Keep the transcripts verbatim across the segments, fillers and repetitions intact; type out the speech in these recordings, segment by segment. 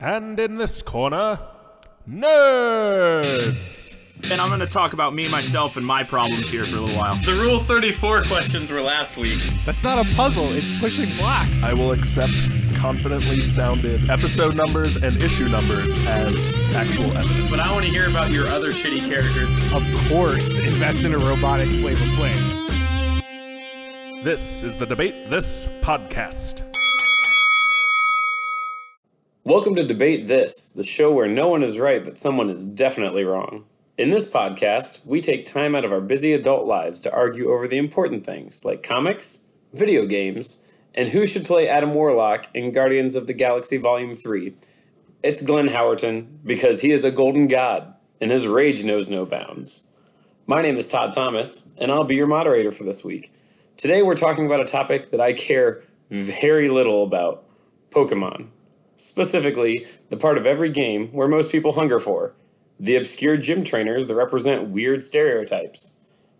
And in this corner, nerds! And I'm going to talk about me, myself, and my problems here for a little while. The Rule thirty-four questions were last week. That's not a puzzle, it's pushing blocks. I will accept confidently sounded episode numbers and issue numbers as actual evidence. But I want to hear about your other shitty characters. Of course, invest in a robotic Flavor Flav. This is the Debate This! Podcast. Welcome to Debate This, the show where no one is right, but someone is definitely wrong. In this podcast, we take time out of our busy adult lives to argue over the important things, like comics, video games, and who should play Adam Warlock in Guardians of the Galaxy Volume three. It's Glenn Howerton, because he is a golden god, and his rage knows no bounds. My name is Todd Thomas, and I'll be your moderator for this week. Today we're talking about a topic that I care very little about, Pokemon. Specifically, the part of every game where most people hunger for, the obscure gym trainers that represent weird stereotypes.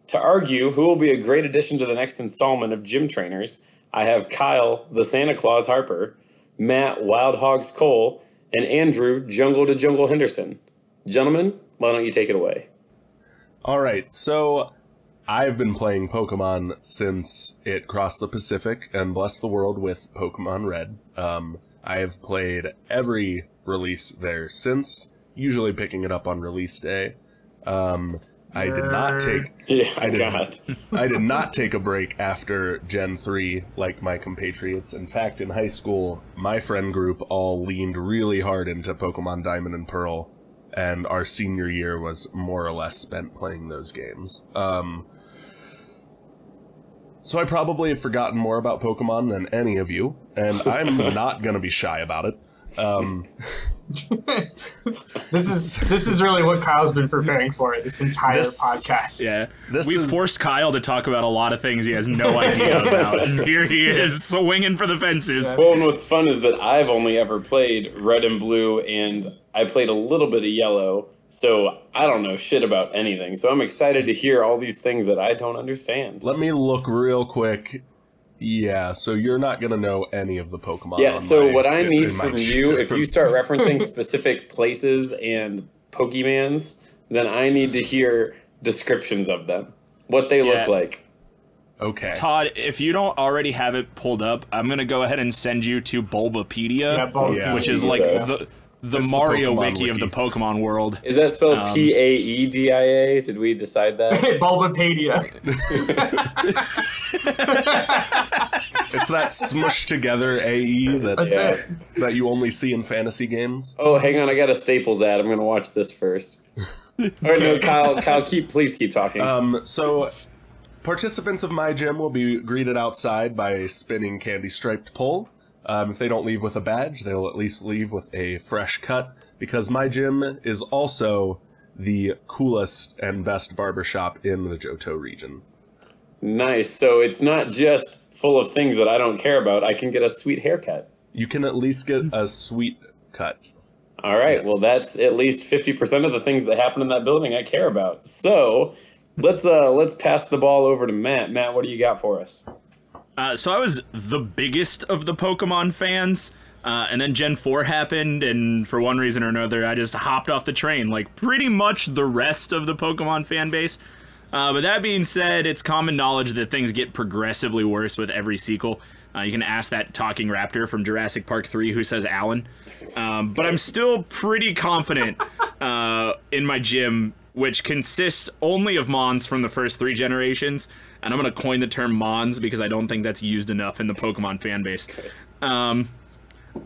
To argue who will be a great addition to the next installment of Gym Trainers, I have Kyle, the Santa Claus Harper, Matt, Wild Hogs Cole, and Andrew, Jungle to Jungle Henderson. Gentlemen, why don't you take it away? All right, so I've been playing Pokemon since it crossed the Pacific and blessed the world with Pokemon Red. Um... I have played every release there since, usually picking it up on release day. Um, I did not take yeah, I did God. I did not take a break after Gen three like my compatriots. In fact, in high school, my friend group all leaned really hard into Pokemon Diamond and Pearl, and our senior year was more or less spent playing those games. Um, So I probably have forgotten more about Pokemon than any of you, and I'm not going to be shy about it. Um, this is this is really what Kyle's been preparing for this entire this, podcast. Yeah, this we is... forced Kyle to talk about a lot of things he has no idea about. And here he is swinging for the fences. Well, and what's fun is that I've only ever played Red and Blue, and I played a little bit of Yellow. So I don't know shit about anything, so I'm excited to hear all these things that I don't understand. Let me look real quick. Yeah, so you're not going to know any of the Pokemon. Yeah, so my, what I in, need in from you, if you start referencing specific places and Pokemans, then I need to hear descriptions of them, what they yeah. look like. Okay. Todd, if you don't already have it pulled up, I'm going to go ahead and send you to Bulbapedia, yeah, Bulbapedia. which is like the... The That's Mario the wiki, wiki of the Pokemon world. Is that spelled um, P A E D I A? Did we decide that? Bulbapedia. It's that smushed together A E that, yeah, that you only see in fantasy games. Oh, hang on. I got a Staples ad. I'm going to watch this first. All right, no, Kyle, Kyle keep, please keep talking. Um, so participants of my gym will be greeted outside by a spinning candy-striped pole. Um, if they don't leave with a badge, they'll at least leave with a fresh cut, because my gym is also the coolest and best barbershop in the Johto region. Nice. So it's not just full of things that I don't care about. I can get a sweet haircut. You can at least get a sweet cut. All right. Yes. Well, that's at least fifty percent of the things that happen in that building I care about. So let's uh, let's pass the ball over to Matt. Matt, what do you got for us? Uh, so I was the biggest of the Pokemon fans, uh, and then Gen four happened, and for one reason or another, I just hopped off the train, like pretty much the rest of the Pokemon fan base. Uh, but that being said, it's common knowledge that things get progressively worse with every sequel. Uh, you can ask that talking raptor from Jurassic Park three who says Alan. Um, but I'm still pretty confident uh, in my gym, which consists only of Mons from the first three generations. And I'm going to coin the term Mons because I don't think that's used enough in the Pokemon fan base. Um,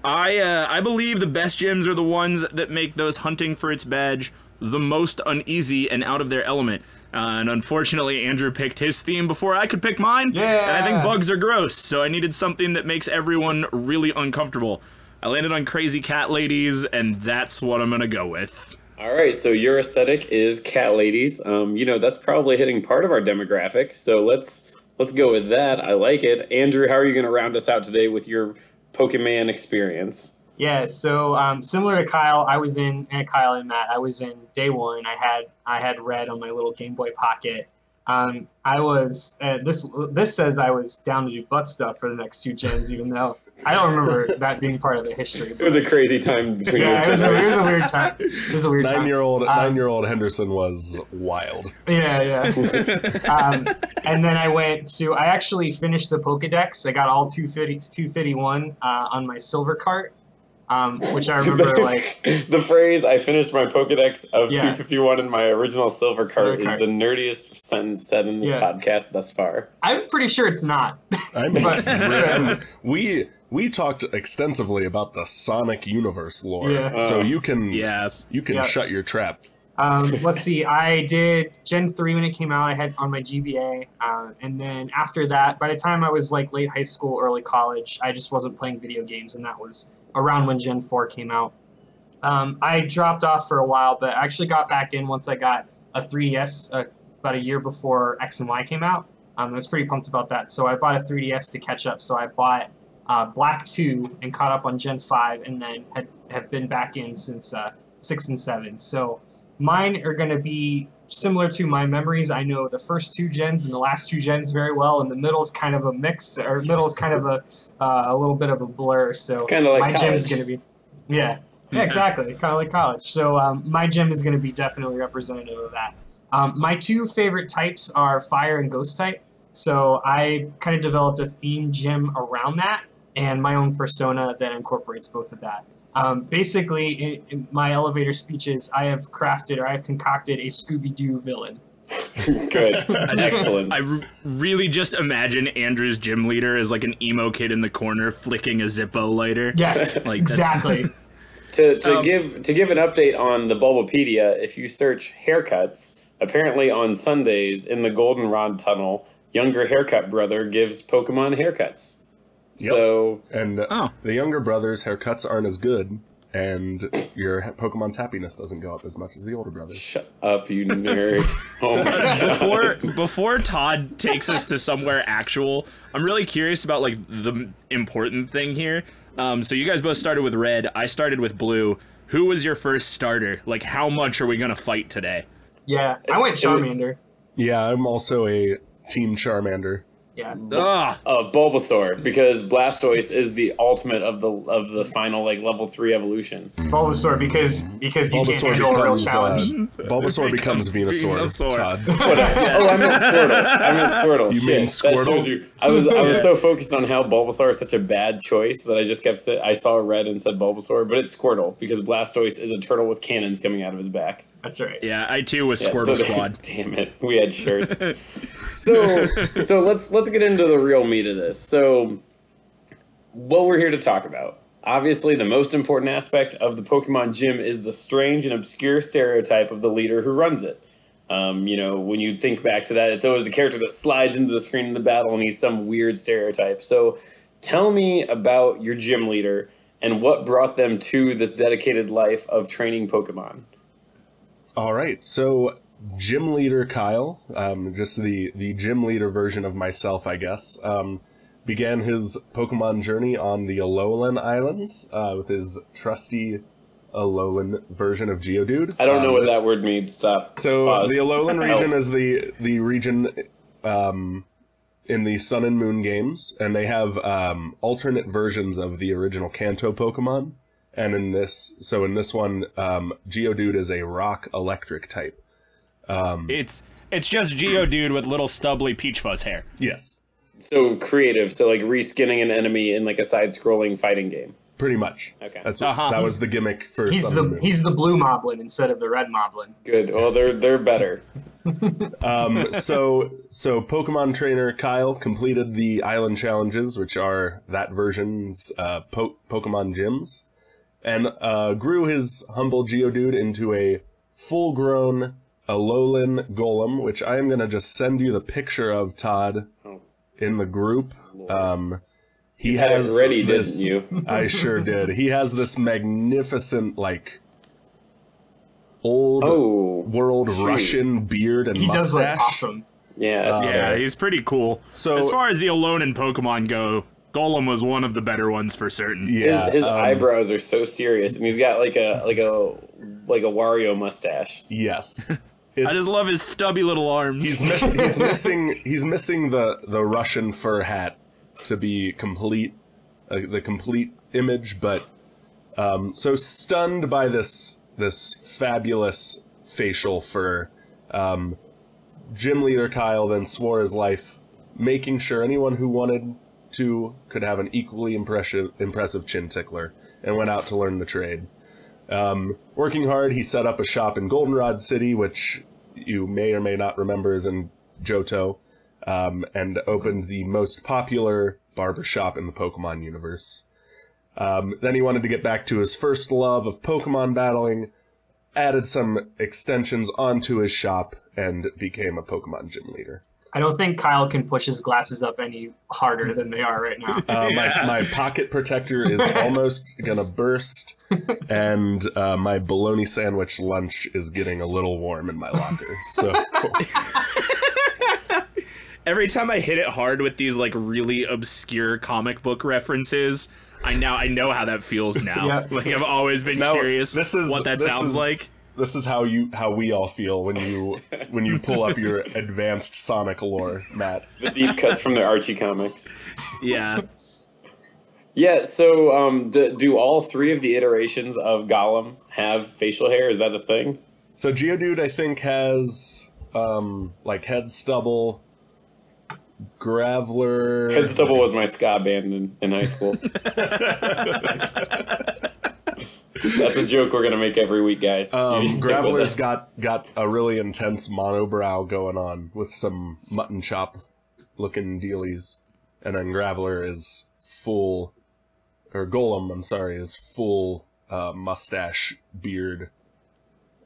I, uh, I believe the best gyms are the ones that make those hunting for its badge the most uneasy and out of their element. Uh, and unfortunately, Andrew picked his theme before I could pick mine. Yeah. And I think bugs are gross, so I needed something that makes everyone really uncomfortable. I landed on Crazy Cat Ladies, and that's what I'm going to go with. All right, so your aesthetic is cat ladies. Um, you know, that's probably hitting part of our demographic, so let's let's go with that. I like it. Andrew, how are you going to round us out today with your Pokemon experience? Yeah, so um, similar to Kyle, I was in and Kyle and Matt. I was in day one. I had I had Red on my little Game Boy Pocket. Um, I was uh, this this says I was down to do butt stuff for the next two gens, even though I don't remember that being part of the history. It was a crazy time between yeah, those it, was, it was a weird time. It was a weird nine time. Year old, um, nine-year-old Henderson was wild. Yeah, yeah. um, and then I went to, I actually finished the Pokedex. I got all two fifty, two fifty-one uh, on my silver cart, um, which I remember like... The phrase, I finished my Pokedex of yeah. two fifty-one in my original silver cart, silver cart. is the nerdiest sentence said in this yeah. podcast thus far. I'm pretty sure it's not. I'm, but, I'm, we... We talked extensively about the Sonic Universe lore, yeah. so you can yeah. you can yeah. shut your trap. Um, let's see, I did Gen three when it came out, I had on my G B A, uh, and then after that, by the time I was like late high school, early college, I just wasn't playing video games, and that was around when Gen four came out. Um, I dropped off for a while, but I actually got back in once I got a three D S uh, about a year before X and Y came out. Um, I was pretty pumped about that, so I bought a three D S to catch up, so I bought... Uh, Black two and caught up on Gen five and then had, have been back in since uh, six and seven. So mine are going to be similar to my memories. I know the first two gens and the last two gens very well, and the middle's kind of a mix, or middle's kind of a uh, a little bit of a blur. So kind of like my college. Gym is going to be, yeah, yeah, exactly, kind of like college. So um, my gym is going to be definitely representative of that. Um, my two favorite types are Fire and Ghost type. So I kind of developed a themed gym around that, and my own persona that incorporates both of that. Um, basically, in, in my elevator speeches, I have crafted or I have concocted a Scooby-Doo villain. Good. Excellent. I re really just imagine Andrew's gym leader as like an emo kid in the corner flicking a Zippo lighter. Yes, like, exactly. to to um, give to give an update on the Bulbapedia, if you search haircuts, apparently on Sundays in the Goldenrod Tunnel, younger haircut brother gives Pokemon haircuts. Yep. So and uh, oh. the younger brother's haircuts aren't as good, and your Pokemon's happiness doesn't go up as much as the older brother's. Shut up, you nerd! Oh my God. Before before Todd takes us to somewhere actual, I'm really curious about like the important thing here. Um, so you guys both started with red. I started with blue. Who was your first starter? Like, how much are we gonna fight today? Yeah, I went Charmander. Yeah, I'm also a team Charmander. Yeah. Ugh. Uh, Bulbasaur, because Blastoise is the ultimate of the of the final like level three evolution. Bulbasaur, because because Bulbasaur you can't handle a real challenge. Uh, Bulbasaur becomes, becomes Venusaur. Venusaur. Todd. Oh, I meant Squirtle. I meant Squirtle. You Shit, mean Squirtle? You. I was I was so focused on how Bulbasaur is such a bad choice that I just kept sit I saw red and said Bulbasaur, but it's Squirtle because Blastoise is a turtle with cannons coming out of his back. That's right. Yeah, I too was yeah, Squirtle so Squad. Damn it, we had shirts. so, so let's let's get into the real meat of this. So, what we're here to talk about. Obviously, the most important aspect of the Pokemon gym is the strange and obscure stereotype of the leader who runs it. Um, you know, when you think back to that, it's always the character that slides into the screen in the battle and he's some weird stereotype. So, tell me about your gym leader and what brought them to this dedicated life of training Pokemon. All right, so gym leader Kyle, um, just the, the gym leader version of myself, I guess, um, began his Pokemon journey on the Alolan Islands uh, with his trusty Alolan version of Geodude. I don't um, know what that word means. Stop. So Pause. The Alolan region is the, the region um, in the Sun and Moon games, and they have um, alternate versions of the original Kanto Pokemon. And in this, so in this one, um, Geodude is a rock electric type. Um, it's it's just Geodude with little stubbly peach fuzz hair. Yes. So creative. So like reskinning an enemy in like a side-scrolling fighting game. Pretty much. Okay. That's what, uh-huh. that was the gimmick for. He's the he's the blue Moblin instead of the red Moblin. Good. Well, they're they're better. um, so so Pokemon trainer Kyle completed the island challenges, which are that version's uh, po Pokemon gyms. And uh, grew his humble Geodude into a full-grown Alolan Golem, which I am going to just send you the picture of, Todd, oh. in the group. Um, he you had has it ready, this, didn't you? I sure did. He has this magnificent, like, old oh, world shoot. Russian beard and he mustache. He does look awesome. Yeah, that's uh, yeah, he's pretty cool. So, as far as the Alolan Pokemon go... Golem was one of the better ones for certain. Yeah, his, his um, eyebrows are so serious, and he's got like a like a like a Wario mustache. Yes, I just love his stubby little arms. He's mis he's missing he's missing the the Russian fur hat to be complete uh, the complete image, but um, so stunned by this this fabulous facial fur, um, Gym Leader Kyle then swore his life, making sure anyone who wanted to could have an equally impressive impressive chin tickler, and went out to learn the trade. Um, working hard, he set up a shop in Goldenrod City, which you may or may not remember is in Johto, um, and opened the most popular barber shop in the Pokemon universe. Um, then he wanted to get back to his first love of Pokemon battling, added some extensions onto his shop, and became a Pokemon gym leader. I don't think Kyle can push his glasses up any harder than they are right now. Uh, yeah. my, my pocket protector is almost going to burst, and uh, my bologna sandwich lunch is getting a little warm in my locker. So every time I hit it hard with these like really obscure comic book references, I now I know how that feels now. Yeah. Like I've always been now, curious this is, what that this sounds is... like. This is how you how we all feel when you when you pull up your advanced Sonic lore, Matt. The deep cuts from the Archie comics. Yeah. Yeah, so um, do, do all three of the iterations of Golem have facial hair? Is that a thing? So Geodude, I think, has um, like head stubble, Graveler... Head stubble was my ska band in, in high school. Nice. That's a joke we're gonna make every week, guys. Um, Graveler's got got a really intense monobrow going on with some mutton chop looking dealies, and then Graveler is full, or Golem, I'm sorry, is full uh, mustache beard,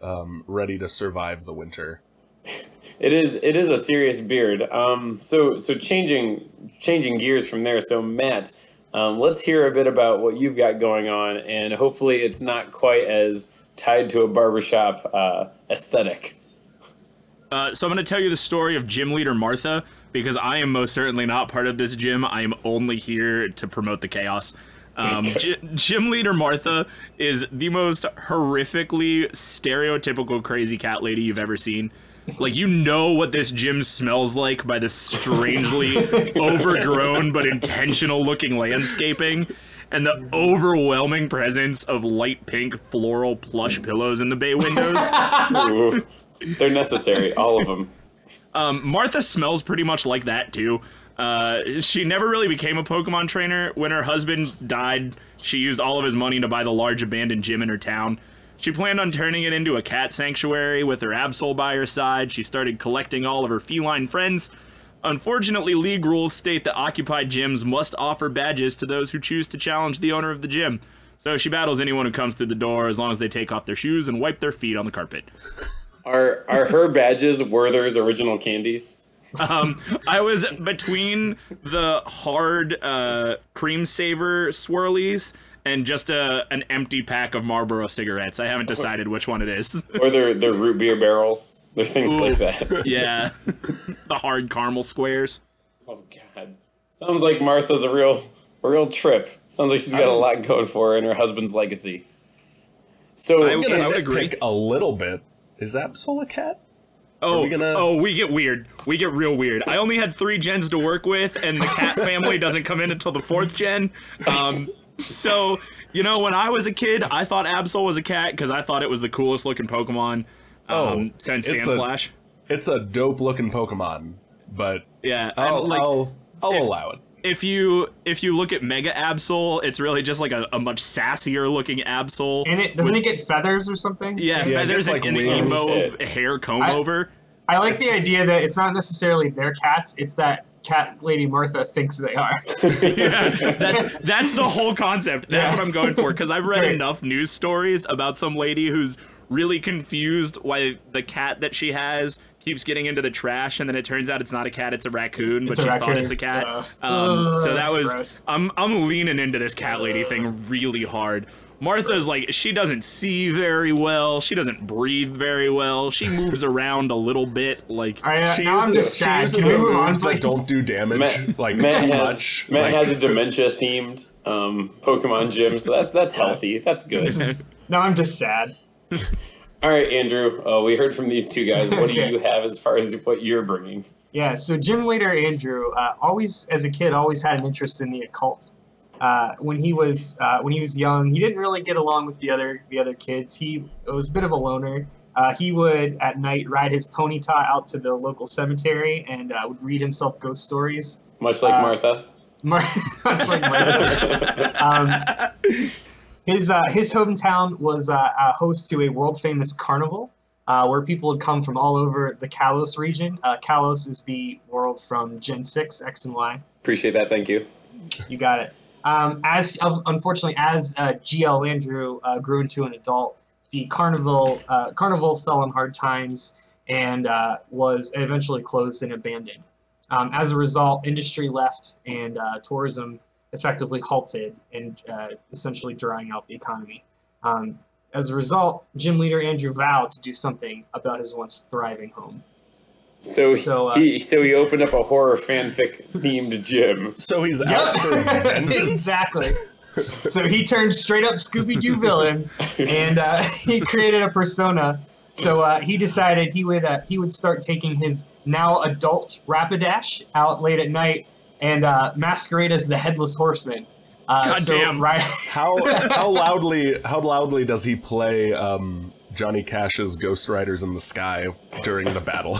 um, ready to survive the winter. It is it is a serious beard. Um, so so changing changing gears from there. So Matt. Um, let's hear a bit about what you've got going on, and hopefully it's not quite as tied to a barbershop uh, aesthetic. Uh, so I'm going to tell you the story of gym leader Martha, because I am most certainly not part of this gym. I am only here to promote the chaos. Um, gym leader Martha is the most horrifically stereotypical crazy cat lady you've ever seen. Like, you know what this gym smells like by the strangely overgrown but intentional-looking landscaping and the overwhelming presence of light pink floral plush pillows in the bay windows. Ooh, they're necessary, all of them. Um, Martha smells pretty much like that, too. Uh, she never really became a Pokemon trainer. When her husband died, she used all of his money to buy the large abandoned gym in her town. She planned on turning it into a cat sanctuary with her Absol by her side. She started collecting all of her feline friends. Unfortunately, league rules state that occupied gyms must offer badges to those who choose to challenge the owner of the gym. So she battles anyone who comes through the door as long as they take off their shoes and wipe their feet on the carpet. Are, are her badges Werther's original candies? Um, I was between the hard uh, cream saver swirlies and just a an empty pack of Marlboro cigarettes. I haven't decided which one it is. Or they're, they're root beer barrels. They're things Ooh, like that. Yeah. The hard caramel squares. Oh, God. Sounds like Martha's a real, a real trip. Sounds like she's got a lot going for her in her husband's legacy. So I would, I would agree. A little bit. Is Absol a cat? Oh, we gonna... oh, we get weird. We get real weird. I only had three gens to work with, and the cat family doesn't come in until the fourth gen. Um... So, you know, when I was a kid, I thought Absol was a cat because I thought it was the coolest looking Pokemon um, oh, since it's Sandslash. A, it's a dope looking Pokemon, but yeah, I'll, like, I'll, I'll if, allow it. If you if you look at Mega Absol, it's really just like a, a much sassier looking Absol. And it doesn't with, it get feathers or something? Yeah, yeah feathers like and an emo hair comb I, over. I like it's, the idea that it's not necessarily their cats, it's that cat lady Martha thinks they are. Yeah, that's that's the whole concept. That's yeah. what I'm going for, because I've read Great. enough news stories about some lady who's really confused why the cat that she has keeps getting into the trash, and then it turns out it's not a cat, it's a raccoon, it's but a she raccoon. thought it's a cat. Uh, um, uh, so that was, gross. I'm, I'm leaning into this cat lady uh, thing really hard. Martha's like, she doesn't see very well, she doesn't breathe very well, she moves around a little bit, like, I, uh, she uses the moves that don't do damage, Matt, like, Matt too has, much. Matt like, has a dementia-themed um, Pokemon gym, so that's that's healthy, that's good. Is, no, I'm just sad. Alright, Andrew, uh, we heard from these two guys, what do you have as far as what you're bringing? Yeah, so gym leader Andrew, uh, always, as a kid, always had an interest in the occult. uh, when he was uh, when he was young, he didn't really get along with the other the other kids. He was a bit of a loner. Uh, he would at night ride his Ponyta out to the local cemetery and uh, would read himself ghost stories. Much like uh, Martha. Mar much like Martha. um, his uh, his hometown was uh, a host to a world famous carnival. Uh, where people would come from all over the Kalos region. Uh, Kalos is the world from Gen six, X and Y. Appreciate that, thank you. You got it. Um, as uh, Unfortunately, as uh, G L Andrew uh, grew into an adult, the carnival uh, carnival fell on hard times and uh, was eventually closed and abandoned. Um, as a result, industry left and uh, tourism effectively halted and uh, essentially drying out the economy. Um, As a result, gym leader Andrew vowed to do something about his once thriving home. So, so uh, he so he opened up a horror fanfic themed gym. So he's yep. out for vengeance. Exactly. So he turned straight up Scooby-Doo villain, and uh, he created a persona. So uh, he decided he would uh, he would start taking his now adult Rapidash out late at night and uh, masquerade as the Headless Horseman. Uh, God so, damn! Right. how how loudly how loudly does he play um, Johnny Cash's Ghost Riders in the Sky during the battle?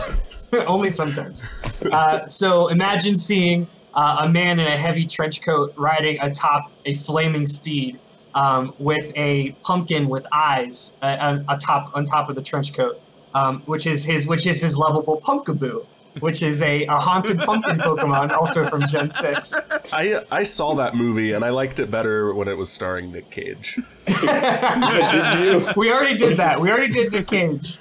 Only sometimes. Uh, so imagine seeing uh, a man in a heavy trench coat riding atop a flaming steed um, with a pumpkin with eyes uh, atop on top of the trench coat, um, which is his which is his lovable Pumpkaboo. Which is a, a haunted pumpkin Pokemon, also from Gen six. I I saw that movie, and I liked it better when it was starring Nick Cage. Did you? We already did that. We already did Nick Cage.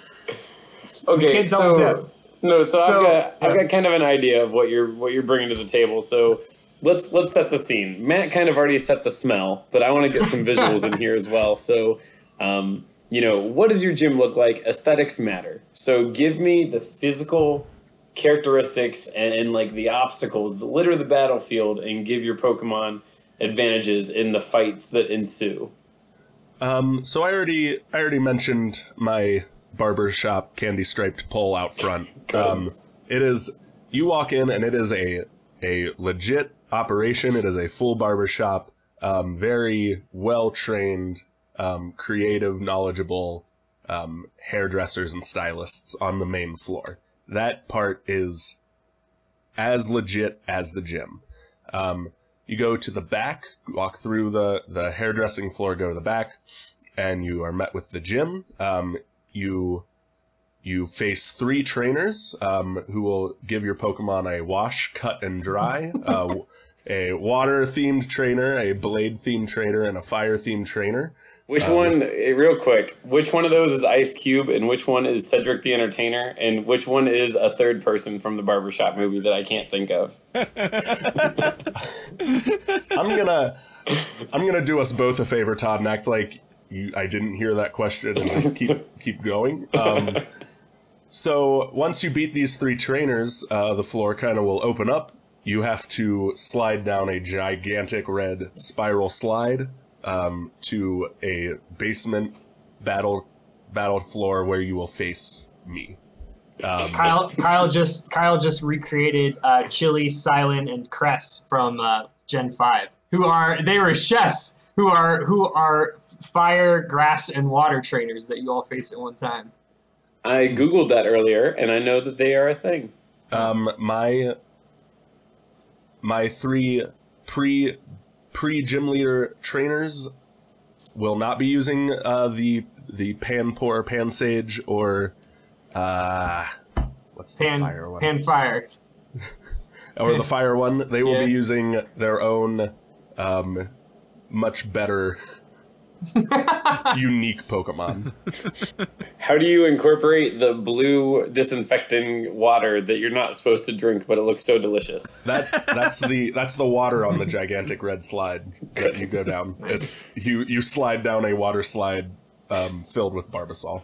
Okay, kids so no, so, so I've got I've yeah. got kind of an idea of what you're what you're bringing to the table. So let's let's set the scene. Matt kind of already set the smell, but I want to get some visuals in here as well. So. Um, you know, what does your gym look like? Aesthetics matter. So give me the physical characteristics and, and like the obstacles that litter the battlefield and give your Pokemon advantages in the fights that ensue. Um, so I already I already mentioned my barbershop candy striped pole out front. Um, it is you walk in and it is a a legit operation. It is a full barbershop, um, very well trained, um, creative, knowledgeable um, hairdressers and stylists on the main floor. That part is as legit as the gym. Um, you go to the back, walk through the, the hairdressing floor, go to the back, and you are met with the gym. Um, you, you face three trainers um, who will give your Pokemon a wash, cut, and dry. uh, a water-themed trainer, a blade-themed trainer, and a fire-themed trainer. Which um, one, real quick, which one of those is Ice Cube and which one is Cedric the Entertainer and which one is a third person from the barbershop movie that I can't think of? I'm gonna, I'm gonna do us both a favor, Todd, and act like you, I didn't hear that question and just keep, keep going. Um, so once you beat these three trainers, uh, the floor kind of will open up. You have to slide down a gigantic red spiral slide. Um, to a basement battle battle floor where you will face me. Um, Kyle, Kyle just Kyle just recreated uh, Chili, Silent, and Cress from uh, Gen five, who are they were chefs who are who are fire, grass, and water trainers that you all face at one time. I googled that earlier, and I know that they are a thing. Um, my my three pre. Pre-gym leader trainers will not be using uh, the the pan pour, pan sage, or uh, what's the pan, fire one? Pan fire, or the fire one. They will yeah. be using their own um, much better, unique Pokemon. How do you incorporate the blue disinfecting water that you're not supposed to drink, but it looks so delicious? That that's the that's the water on the gigantic red slide that you go down. It's you you slide down a water slide um, filled with Barbasol.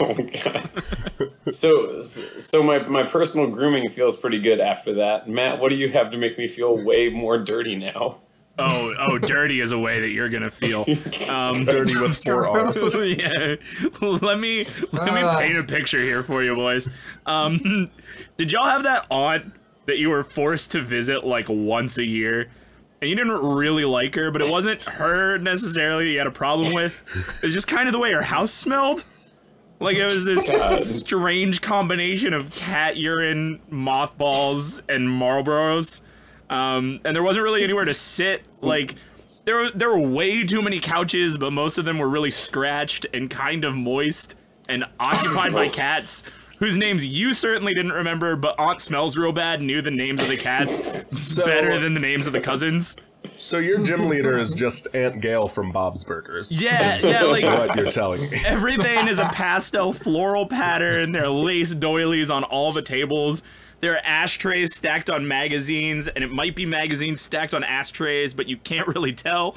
Oh my god! So so my my personal grooming feels pretty good after that. Matt, what do you have to make me feel way more dirty now? Oh, oh, dirty is a way that you're gonna feel. Um, dirty with four R's. Yeah. Let me let me uh. paint a picture here for you, boys. Um, did y'all have that aunt that you were forced to visit like once a year? and you didn't really like her, but it wasn't her necessarily that you had a problem with. It's just kind of the way her house smelled. Like, it was this God. strange combination of cat urine, mothballs, and Marlboros. Um, and there wasn't really anywhere to sit. Like, there were, there were way too many couches, but most of them were really scratched and kind of moist and occupied by cats, whose names you certainly didn't remember, but Aunt Smells Real Bad knew the names of the cats so, better than the names of the cousins. So your gym leader is just Aunt Gail from Bob's Burgers. Yeah, yeah, like what you're telling me. Everything is a pastel floral pattern. There are lace doilies on all the tables. There are ashtrays stacked on magazines, and it might be magazines stacked on ashtrays, but you can't really tell.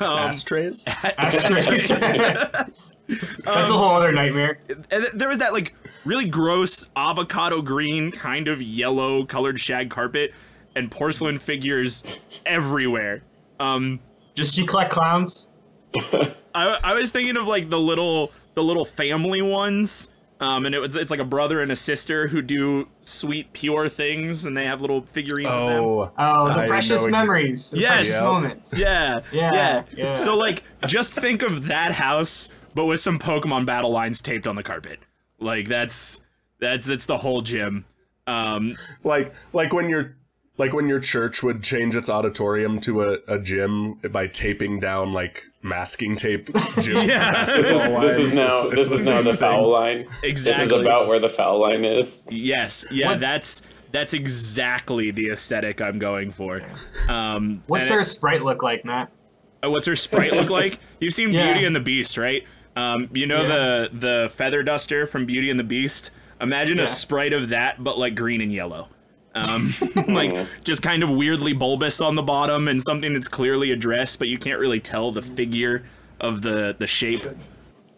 Um, ashtrays? Ashtrays. That's a whole other nightmare. And there was that, like, really gross avocado green, kind of yellow colored shag carpet, and porcelain figures everywhere. Um, just Did she collect clowns? I, I was thinking of, like, the little the little family ones. Um, and it was, it's like a brother and a sister who do sweet, pure things, and they have little figurines oh, of them. Oh, the I precious memories. The yes. Precious moments. Yeah. Yeah. Yeah. Yeah. So, like, just think of that house, but with some Pokemon battle lines taped on the carpet. Like, that's, that's, that's the whole gym. Um, like, like when you're, like when your church would change its auditorium to a, a gym by taping down, like, masking tape gym yeah. basketball lines. This is now, it's, this it's is the, now the foul line. Exactly. This is about where the foul line is. Yes. Yeah, what? that's that's exactly the aesthetic I'm going for. Um, what's her it, sprite look like, Matt? Uh, what's her sprite look like? You've seen yeah. Beauty and the Beast, right? Um, you know yeah. the, the feather duster from Beauty and the Beast? Imagine yeah. a sprite of that, but, like, green and yellow. Um, like, just kind of weirdly bulbous on the bottom and something that's clearly a dress, but you can't really tell the figure of the, the shape.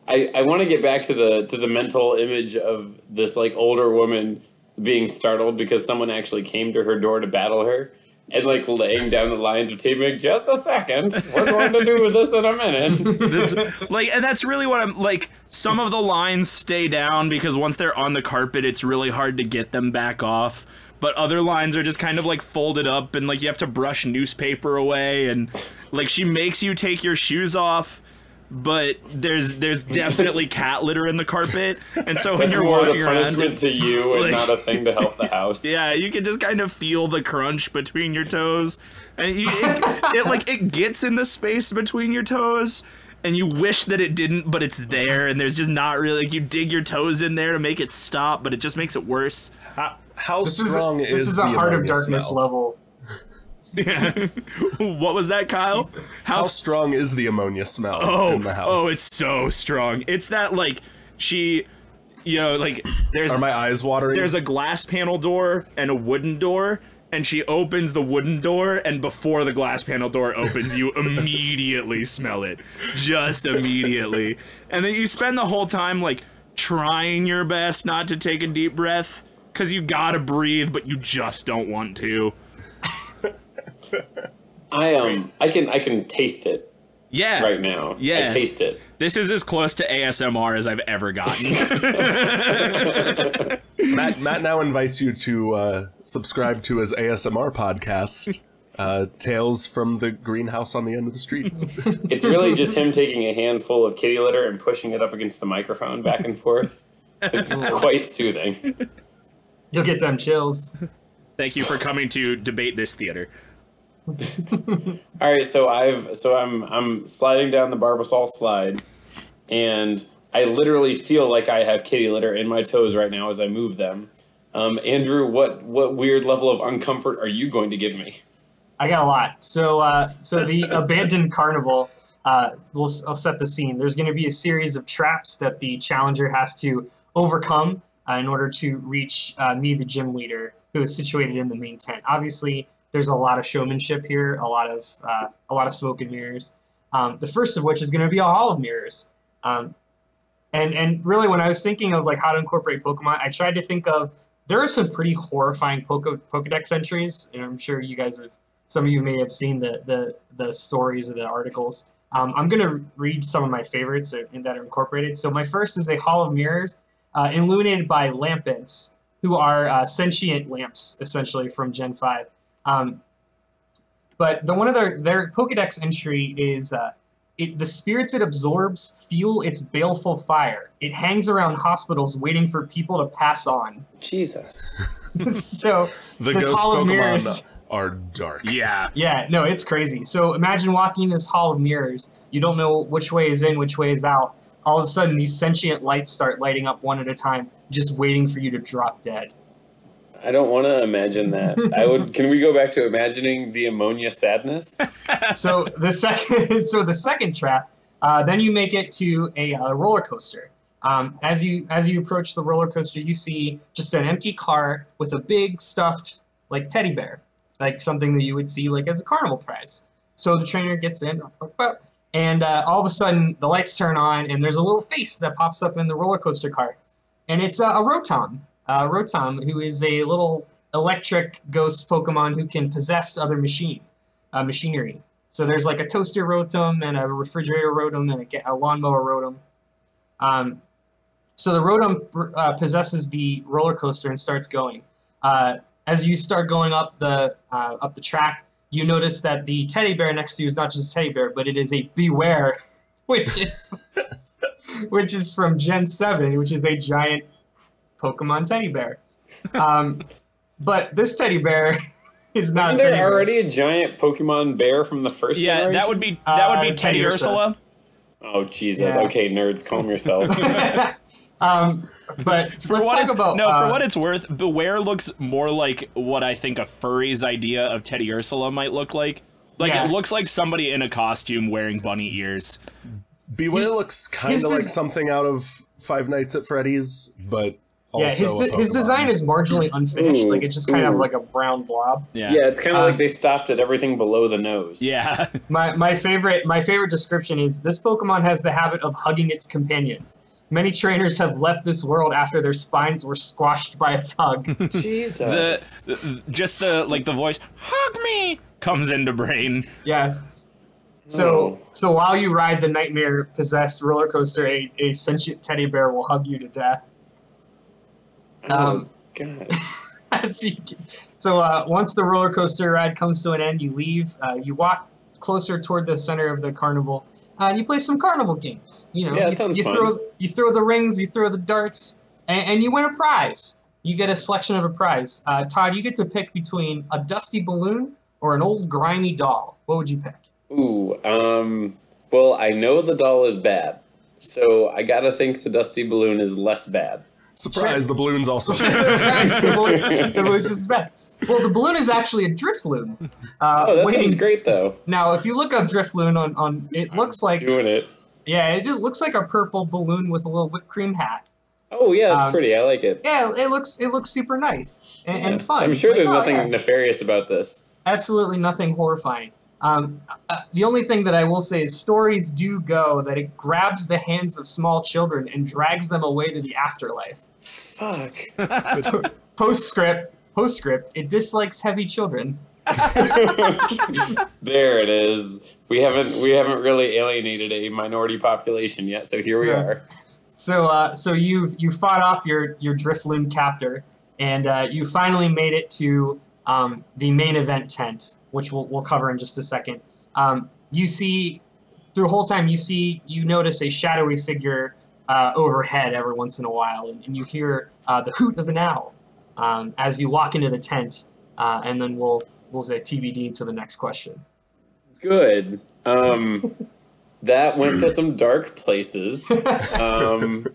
I, I want to get back to the to the mental image of this, like, older woman being startled because someone actually came to her door to battle her and, like, laying down the lines of taping, just a second, we're going to do this in a minute. Like, and that's really what I'm, like, some of the lines stay down because once they're on the carpet, it's really hard to get them back off. But other lines are just kind of, like, folded up and, like, you have to brush newspaper away and, like, she makes you take your shoes off, but there's there's definitely cat litter in the carpet. And so when you're walking around... That's more a punishment to you and, like, not a thing to help the house. Yeah, you can just kind of feel the crunch between your toes. And you, it, it, like, it gets in the space between your toes and you wish that it didn't, but it's there and there's just not really... Like, you dig your toes in there to make it stop, but it just makes it worse. I, How this strong is, is this is a Heart of Darkness smell. level. Yeah. What was that, Kyle? How, How strong is the ammonia smell oh, in the house? Oh, it's so strong. It's that, like, she, you know, like, there's... Are my eyes watering? There's a glass panel door and a wooden door, and she opens the wooden door, and before the glass panel door opens, you immediately smell it. Just immediately. And then you spend the whole time, like, trying your best not to take a deep breath, because you gotta breathe, but you just don't want to. I um, I can I can taste it. Yeah. Right now. Yeah. I taste it. This is as close to A S M R as I've ever gotten. Matt Matt now invites you to uh, subscribe to his A S M R podcast, uh, Tales from the Greenhouse on the End of the Street. It's really just him taking a handful of kitty litter and pushing it up against the microphone back and forth. It's quite soothing. You'll get them chills. Thank you for coming to Debate This Theater. All right, so I've so I'm I'm sliding down the Barbasol slide, and I literally feel like I have kitty litter in my toes right now as I move them. Um, Andrew, what what weird level of uncomfort are you going to give me? I got a lot. So uh, so the abandoned carnival. Uh, we'll I'll set the scene. There's going to be a series of traps that the challenger has to overcome Uh, in order to reach uh, me, the gym leader, who is situated in the main tent. Obviously, there's a lot of showmanship here, a lot of uh, a lot of smoke and mirrors. Um, the first of which is going to be a hall of mirrors. Um, and and really, when I was thinking of, like, how to incorporate Pokemon, I tried to think of there are some pretty horrifying Poke Pokedex entries, and I'm sure you guys have, some of you may have seen the the the stories or the articles. Um, I'm going to read some of my favorites that are incorporated. So my first is a hall of mirrors. Uh, illuminated by lampants, who are uh, sentient lamps, essentially, from Gen five. Um, But the one of their, their Pokedex entry is, uh, it, the spirits it absorbs fuel its baleful fire. It hangs around hospitals waiting for people to pass on. Jesus. So the this ghost Hall of Mirrors are dark. Yeah. Yeah, no, it's crazy. So imagine walking this Hall of Mirrors. You don't know which way is in, which way is out. All of a sudden, these sentient lights start lighting up one at a time, just waiting for you to drop dead. I don't want to imagine that. I would. Can we go back to imagining the ammonia sadness? So the second, so the second trap, uh, then you make it to a uh, roller coaster. Um, as you as you approach the roller coaster, you see just an empty car with a big stuffed like teddy bear, like something that you would see like as a carnival prize. So the trainer gets in, and uh, all of a sudden the lights turn on, and there's a little face that pops up in the roller coaster cart, and it's uh, a Rotom. Uh, Rotom, who is a little electric ghost Pokemon who can possess other machine, uh, machinery. So there's like a toaster Rotom and a refrigerator Rotom and a, a lawnmower Rotom. Um, so the Rotom uh, possesses the roller coaster and starts going. Uh, as you start going up the uh, up the track, you notice that the teddy bear next to you is not just a teddy bear, but it is a Beware, which is which is from Gen seven, which is a giant Pokemon teddy bear. Um, but this teddy bear is not Isn't a teddy there already bear. A giant Pokemon bear from the first yeah, generation? Yeah, that would be, that would be uh, Teddiursa. Oh, Jesus. Yeah. Okay, nerds, calm yourself. um, but for let's talk about... No, uh, for what it's worth, Beware looks more like what I think a furry's idea of Teddiursa might look like. Like, yeah. It looks like somebody in a costume wearing bunny ears. Beware he, looks kind of like something out of Five Nights at Freddy's, but... Yeah, his, de his design is marginally unfinished. Ooh, like, it's just kind ooh. of like a brown blob. Yeah, yeah it's kind of um, like they stopped at everything below the nose. Yeah. my, my, favorite, my favorite description is, this Pokemon has the habit of hugging its companions. Many trainers have left this world after their spines were squashed by its hug. Jesus. The, just the, like, the voice, hug me, comes into brain. Yeah. So, so while you ride the nightmare-possessed roller coaster, a, a sentient teddy bear will hug you to death. Um, God. So uh, once the roller coaster ride comes to an end, you leave. Uh, you walk closer toward the center of the carnival, uh, and you play some carnival games. You know, yeah, that you, sounds you fun. throw you throw the rings, you throw the darts, and, and you win a prize. You get a selection of a prize. Uh, Todd, you get to pick between a dusty balloon or an old grimy doll. What would you pick? Ooh, um, well, I know the doll is bad, so I gotta think the dusty balloon is less bad. Surprise, sure. The balloon's also bad. the, balloon, the balloon's just bad. Well, the balloon is actually a Driftloon. Uh, oh, that waiting. sounds great, though. Now, if you look up Driftloon, on, on, it looks I'm like... doing it. Yeah, it looks like a purple balloon with a little whipped cream hat. Oh, yeah, that's um, pretty. I like it. Yeah, it looks it looks super nice and, yeah. and fun. I'm sure like, there's oh, nothing yeah. nefarious about this. Absolutely nothing horrifying. Um, uh, the only thing that I will say is stories do go that it grabs the hands of small children and drags them away to the afterlife. Fuck. Postscript, postscript, it dislikes heavy children. There it is. We haven't, we haven't really alienated a minority population yet, so here we yeah. are. So, uh, so you've, you fought off your, your Driftloon captor, and, uh, you finally made it to, um, the main event tent, which we'll, we'll cover in just a second. Um, you see, through the whole time, you see, you notice a shadowy figure uh, overhead every once in a while, and, and you hear uh, the hoot of an owl um, as you walk into the tent, uh, and then we'll, we'll say T B D to the next question. Good. Um, that went to some dark places. Um,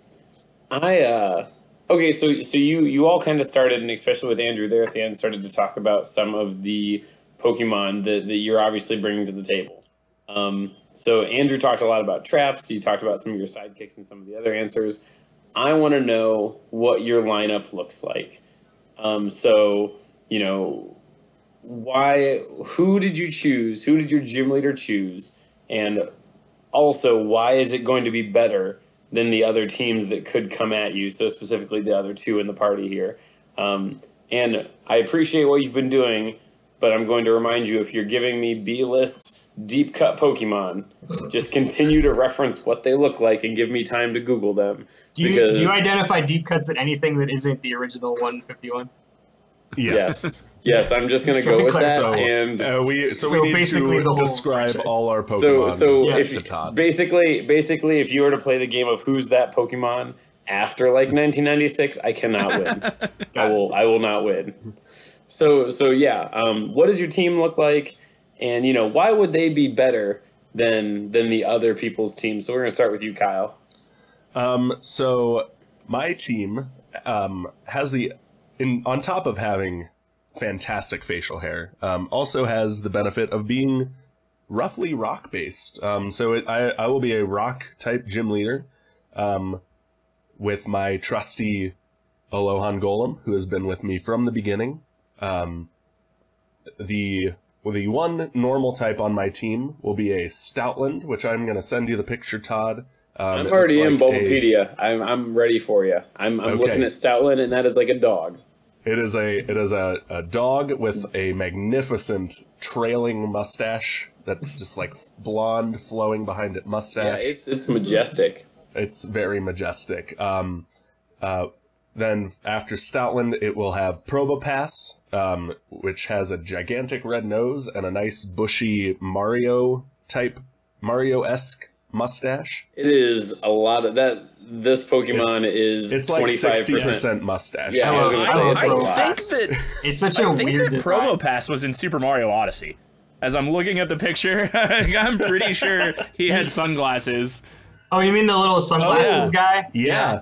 I, uh... Okay, so, so you, you all kind of started, and especially with Andrew there at the end, started to talk about some of the Pokemon that, that you're obviously bringing to the table. Um, so Andrew talked a lot about traps. You talked about some of your sidekicks and some of the other answers. I want to know what your lineup looks like. Um, so, you know, why, who did you choose? Who did your gym leader choose? And also, why is it going to be better than the other teams that could come at you? So specifically the other two in the party here. Um, and I appreciate what you've been doing, but I'm going to remind you, if you're giving me B-list deep-cut Pokemon, just continue to reference what they look like and give me time to Google them. Do you, do you identify deep cuts at anything that isn't the original one fifty-one? Yes. Yes. Yes, I'm just going to go with that. So, and uh, we so, so we need basically to describe franchise. all our Pokemon. So, so yeah, if Todd. basically, basically, if you were to play the game of Who's That Pokemon after like nineteen ninety-six, I cannot win. I will, I will not win. So, so yeah. Um, what does your team look like? And you know, why would they be better than than the other people's teams? So we're going to start with you, Kyle. Um, so my team um, has the in on top of having fantastic facial hair, um, also has the benefit of being roughly rock based. Um, so it, I, I will be a rock type gym leader um, with my trusty Alolan Golem, who has been with me from the beginning. Um, the the one normal type on my team will be a Stoutland, which I'm going to send you the picture, Todd. Um, I'm already like in Bulbapedia. A... I'm I'm ready for you. I'm I'm okay. looking at Stoutland, and that is like a dog. It is a it is a, a dog with a magnificent trailing mustache that just like blonde flowing behind it mustache. Yeah, it's it's majestic. It's very majestic. Um, uh, then after Stoutland, it will have Probopass, um, which has a gigantic red nose and a nice bushy Mario type Mario-esque mustache. It is a lot of that. This Pokemon it's, is it's like sixty percent mustache. Yeah, I, was gonna say, I, I think that it's such a I think weird. That Probopass was in Super Mario Odyssey. As I'm looking at the picture, I'm pretty sure he had sunglasses. Oh, you mean the little sunglasses oh, yeah. guy? Yeah,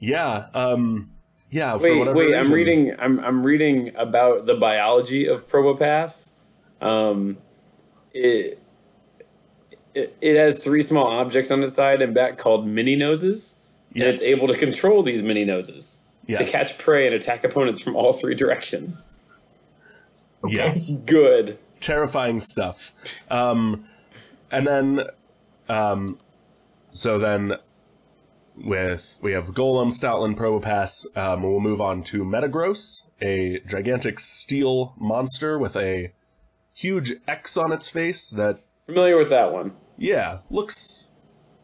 yeah, yeah. Um, yeah wait, for whatever wait. Reason. I'm reading. I'm I'm reading about the biology of Probopass. Um, it. It, it has three small objects on its side and back called mini noses, yes. and it's able to control these mini noses yes. to catch prey and attack opponents from all three directions. Okay. Yes, good, terrifying stuff. Um, and then, um, so then, with we have Golem, Stoutland, Probopass. Um, we'll move on to Metagross, a gigantic steel monster with a huge X on its face that. Familiar with that one? Yeah, looks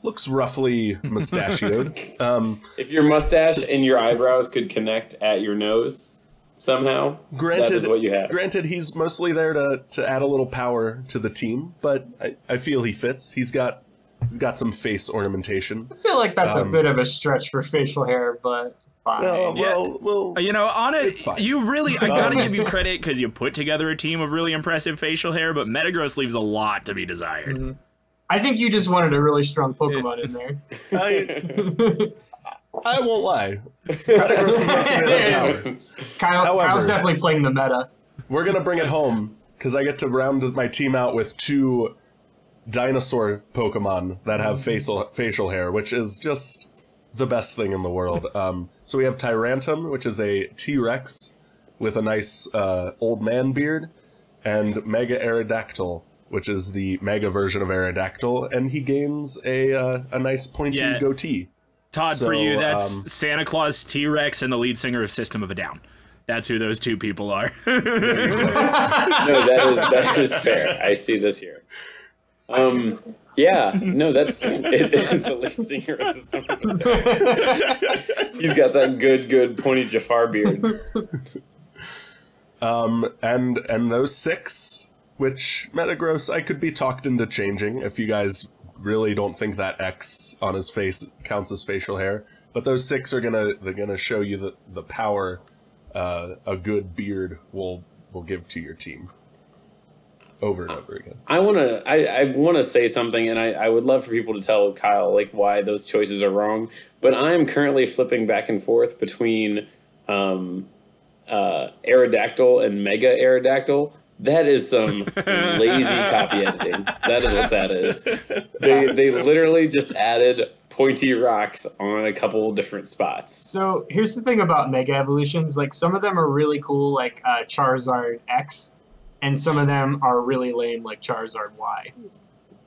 looks roughly mustachioed. Um, if your mustache and your eyebrows could connect at your nose somehow, granted, that is what you have. Granted, he's mostly there to to add a little power to the team, but I, I feel he fits. He's got he's got some face ornamentation. I feel like that's um, a bit of a stretch for facial hair, but. No, well, well, you know, on it, it's fine. You really, I gotta give you credit because you put together a team of really impressive facial hair, but Metagross leaves a lot to be desired. Mm-hmm. I think you just wanted a really strong Pokemon in there. I, I won't lie. Metagross is the Kyle, However, Kyle's definitely playing the meta. We're gonna bring it home because I get to round my team out with two dinosaur Pokemon that have facial facial hair, which is just the best thing in the world. Um, So we have Tyrantrum, which is a T-Rex with a nice uh, old man beard, and Mega Aerodactyl, which is the mega version of Aerodactyl, and he gains a uh, a nice pointy yeah. goatee. Todd, so, for you, that's um, Santa Claus, T-Rex, and the lead singer of System of a Down. That's who those two people are. No, that is that is fair. I see this here. Um. Yeah, no, that's it is the lead singer of System of a Down. He's got that good, good pointy Jafar beard. Um, and and those six, which Metagross, I could be talked into changing if you guys really don't think that X on his face counts as facial hair. But those six are gonna they're gonna show you the the power uh, a good beard will will give to your team. Over and over again. I want to I, I want to say something, and I, I would love for people to tell Kyle like why those choices are wrong, but I am currently flipping back and forth between um, uh, Aerodactyl and Mega Aerodactyl. That is some lazy copy editing. That is what that is. They, they literally just added pointy rocks on a couple different spots. So here's the thing about Mega Evolutions. Like, some of them are really cool, like uh, Charizard X. And some of them are really lame, like Charizard Y.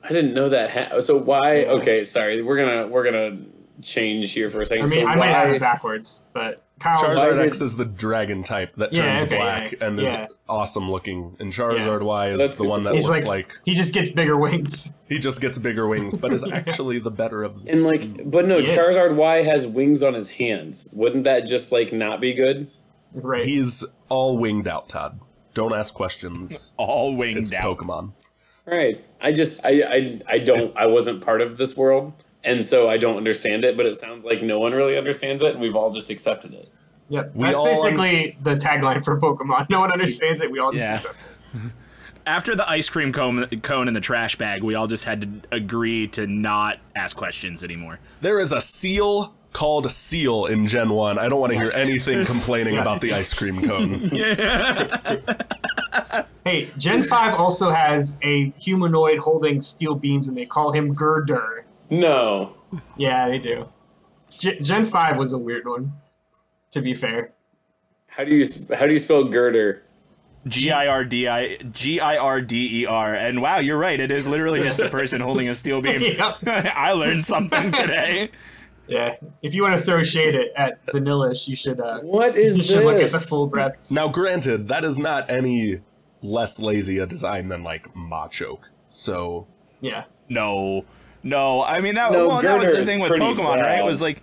I didn't know that. Ha so why? Okay, sorry. We're gonna we're gonna change here for a second. I mean, so I might have it backwards, but Kyle, Charizard did... X is the dragon type that yeah, turns okay, black yeah, and yeah. is awesome looking, and Charizard yeah. Y is That's the one that looks like, like he just gets bigger wings. He just gets bigger wings, but is actually the better of them. And like, but no, yes. Charizard Y has wings on his hands. Wouldn't that just like not be good? Right. He's all winged out, Todd. Don't ask questions. All winged it's out. Pokemon. Right. I just, I, I, I don't, I wasn't part of this world, and so I don't understand it, but it sounds like no one really understands it, and we've all just accepted it. Yep. We That's all basically un- the tagline for Pokemon. No one understands it, we all just yeah. accept it. After the ice cream cone, cone in the trash bag, we all just had to agree to not ask questions anymore. There is a seal called Seal in Gen one. I don't want to hear anything complaining about the ice cream cone. Hey, Gen five also has a humanoid holding steel beams, and they call him Gurdurr. No. Yeah, they do. Gen five was a weird one, to be fair. How do you how do you spell Gurdurr? G I R D I G I R D E R. And wow, you're right. It is literally just a person holding a steel beam. Yep. I learned something today. Yeah. If you want to throw shade at, at Vanillish, you should uh what is you should this? Look at the full breadth. Now granted, that is not any less lazy a design than like Machoke. So yeah. No. No. I mean that, no, well, that was the thing with Pokemon, bad. right? It was like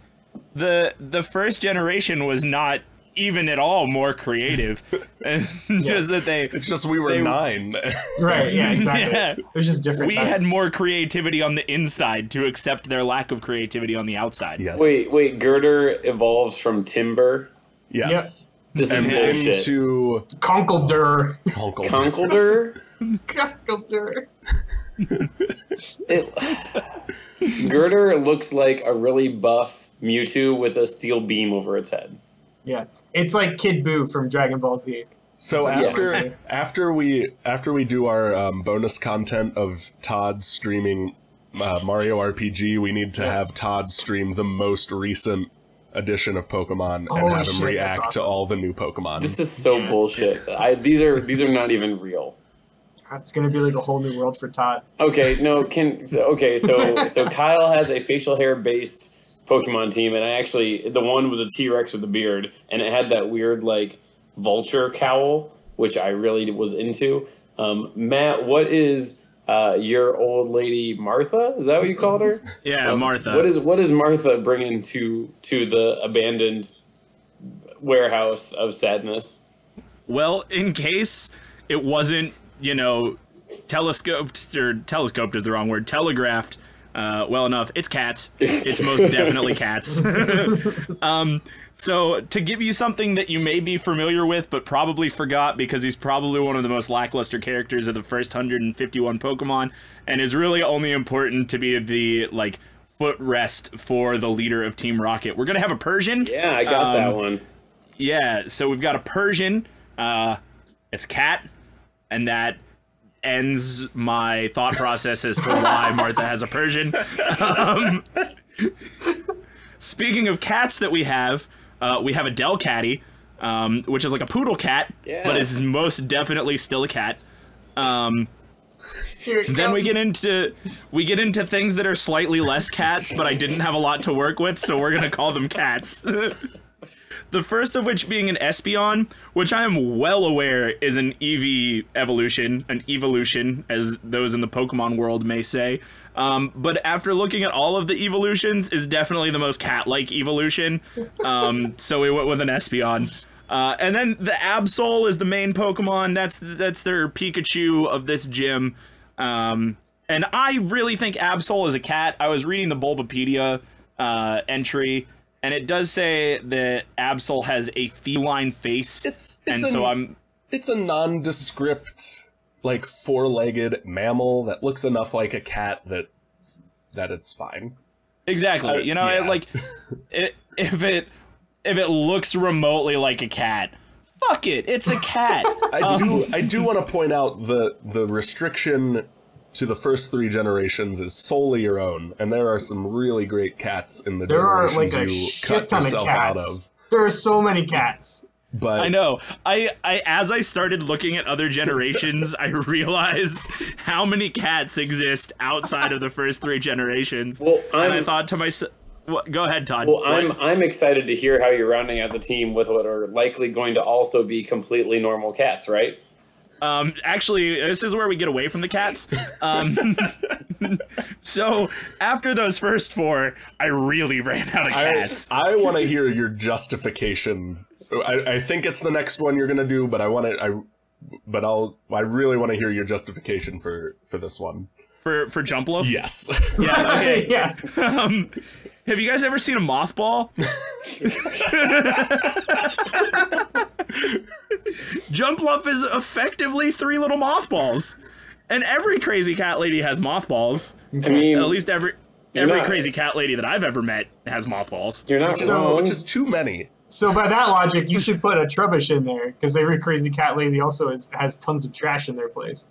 the the first generation was not even at all more creative. It's yeah. just that they it's just we were they, nine. Right, yeah, exactly. Yeah. It was just different. We time. had more creativity on the inside to accept their lack of creativity on the outside. Yes. Wait, wait, Gurdurr evolves from Timber. Yes. Yep. This and is bullshit. To Conkeldurr. Conkeldurr. Conkeldurr. Gurdurr looks like a really buff Mewtwo with a steel beam over its head. Yeah, it's like Kid Buu from Dragon Ball Z. So like after yeah. after we after we do our um, bonus content of Todd streaming uh, Mario R P G, we need to yeah. have Todd stream the most recent edition of Pokemon oh, and have shit, him react awesome. to all the new Pokemon. This is so yeah. bullshit. I, these are these are not even real. It's gonna be like a whole new world for Todd. Okay, no, can okay. So so Kyle has a facial hair based Pokemon team, and I actually, the one was a T-Rex with a beard, and it had that weird, like, vulture cowl, which I really was into. Um, Matt, what is uh, your old lady Martha? Is that what you called her? Yeah, um, Martha. What is what is Martha bringing to, to the abandoned warehouse of sadness? Well, in case it wasn't, you know, telescoped, or telescoped is the wrong word, telegraphed, Uh, well enough, it's cats. It's most definitely cats. um, so to give you something that you may be familiar with, but probably forgot because he's probably one of the most lackluster characters of the first one hundred fifty-one Pokemon, and is really only important to be the like footrest for the leader of Team Rocket. We're gonna have a Persian. Yeah, I got um, that one. Yeah, so we've got a Persian. Uh, it's a cat, and that ends my thought process as to why Martha has a Persian. Um, speaking of cats that we have, uh, we have a Delcatty, um, which is like a poodle cat, yeah. but is most definitely still a cat. Um, then we get into we get into things that are slightly less cats, but I didn't have a lot to work with, so we're gonna call them cats. The first of which being an Espeon, which I am well aware is an E V evolution, an evolution, as those in the Pokemon world may say. Um, but after looking at all of the evolutions, is definitely the most cat-like evolution. Um, so we went with an Espeon. Uh, and then the Absol is the main Pokemon. That's that's their Pikachu of this gym. Um, and I really think Absol is a cat. I was reading the Bulbapedia uh, entry, and it does say that Absol has a feline face, it's, it's and a, so I'm... It's a nondescript, like, four-legged mammal that looks enough like a cat that that it's fine. Exactly. I, you know, yeah. it, like, it, if it if it looks remotely like a cat, fuck it, it's a cat. I um, do I do want to point out the the restriction to the first three generations is solely your own, and there are some really great cats in the there generations are like a you shit cut ton yourself of cats. out of. There are so many cats. But I know. I, I as I started looking at other generations, I realized how many cats exist outside of the first three generations. Well, I'm, and I thought to myself, well, "Go ahead, Todd." Well, I'm I'm excited to hear how you're rounding out the team with what are likely going to also be completely normal cats, right? Um, actually, this is where we get away from the cats. Um, so after those first four, I really ran out of cats. I, I want to hear your justification I, I think it's the next one you're gonna do, but I want to. I, but I'll. I really want to hear your justification for for this one. For for Jumpluff? Yes. Yeah. Okay. Yeah. Um, have you guys ever seen a mothball? Jumpluff is effectively three little mothballs, and every crazy cat lady has mothballs. I mean, at least every every not, crazy cat lady that I've ever met has mothballs. You're not which wrong. Is, which is too many. So by that logic, you should put a Trubbish in there, because every crazy cat lady also is, has tons of trash in their place.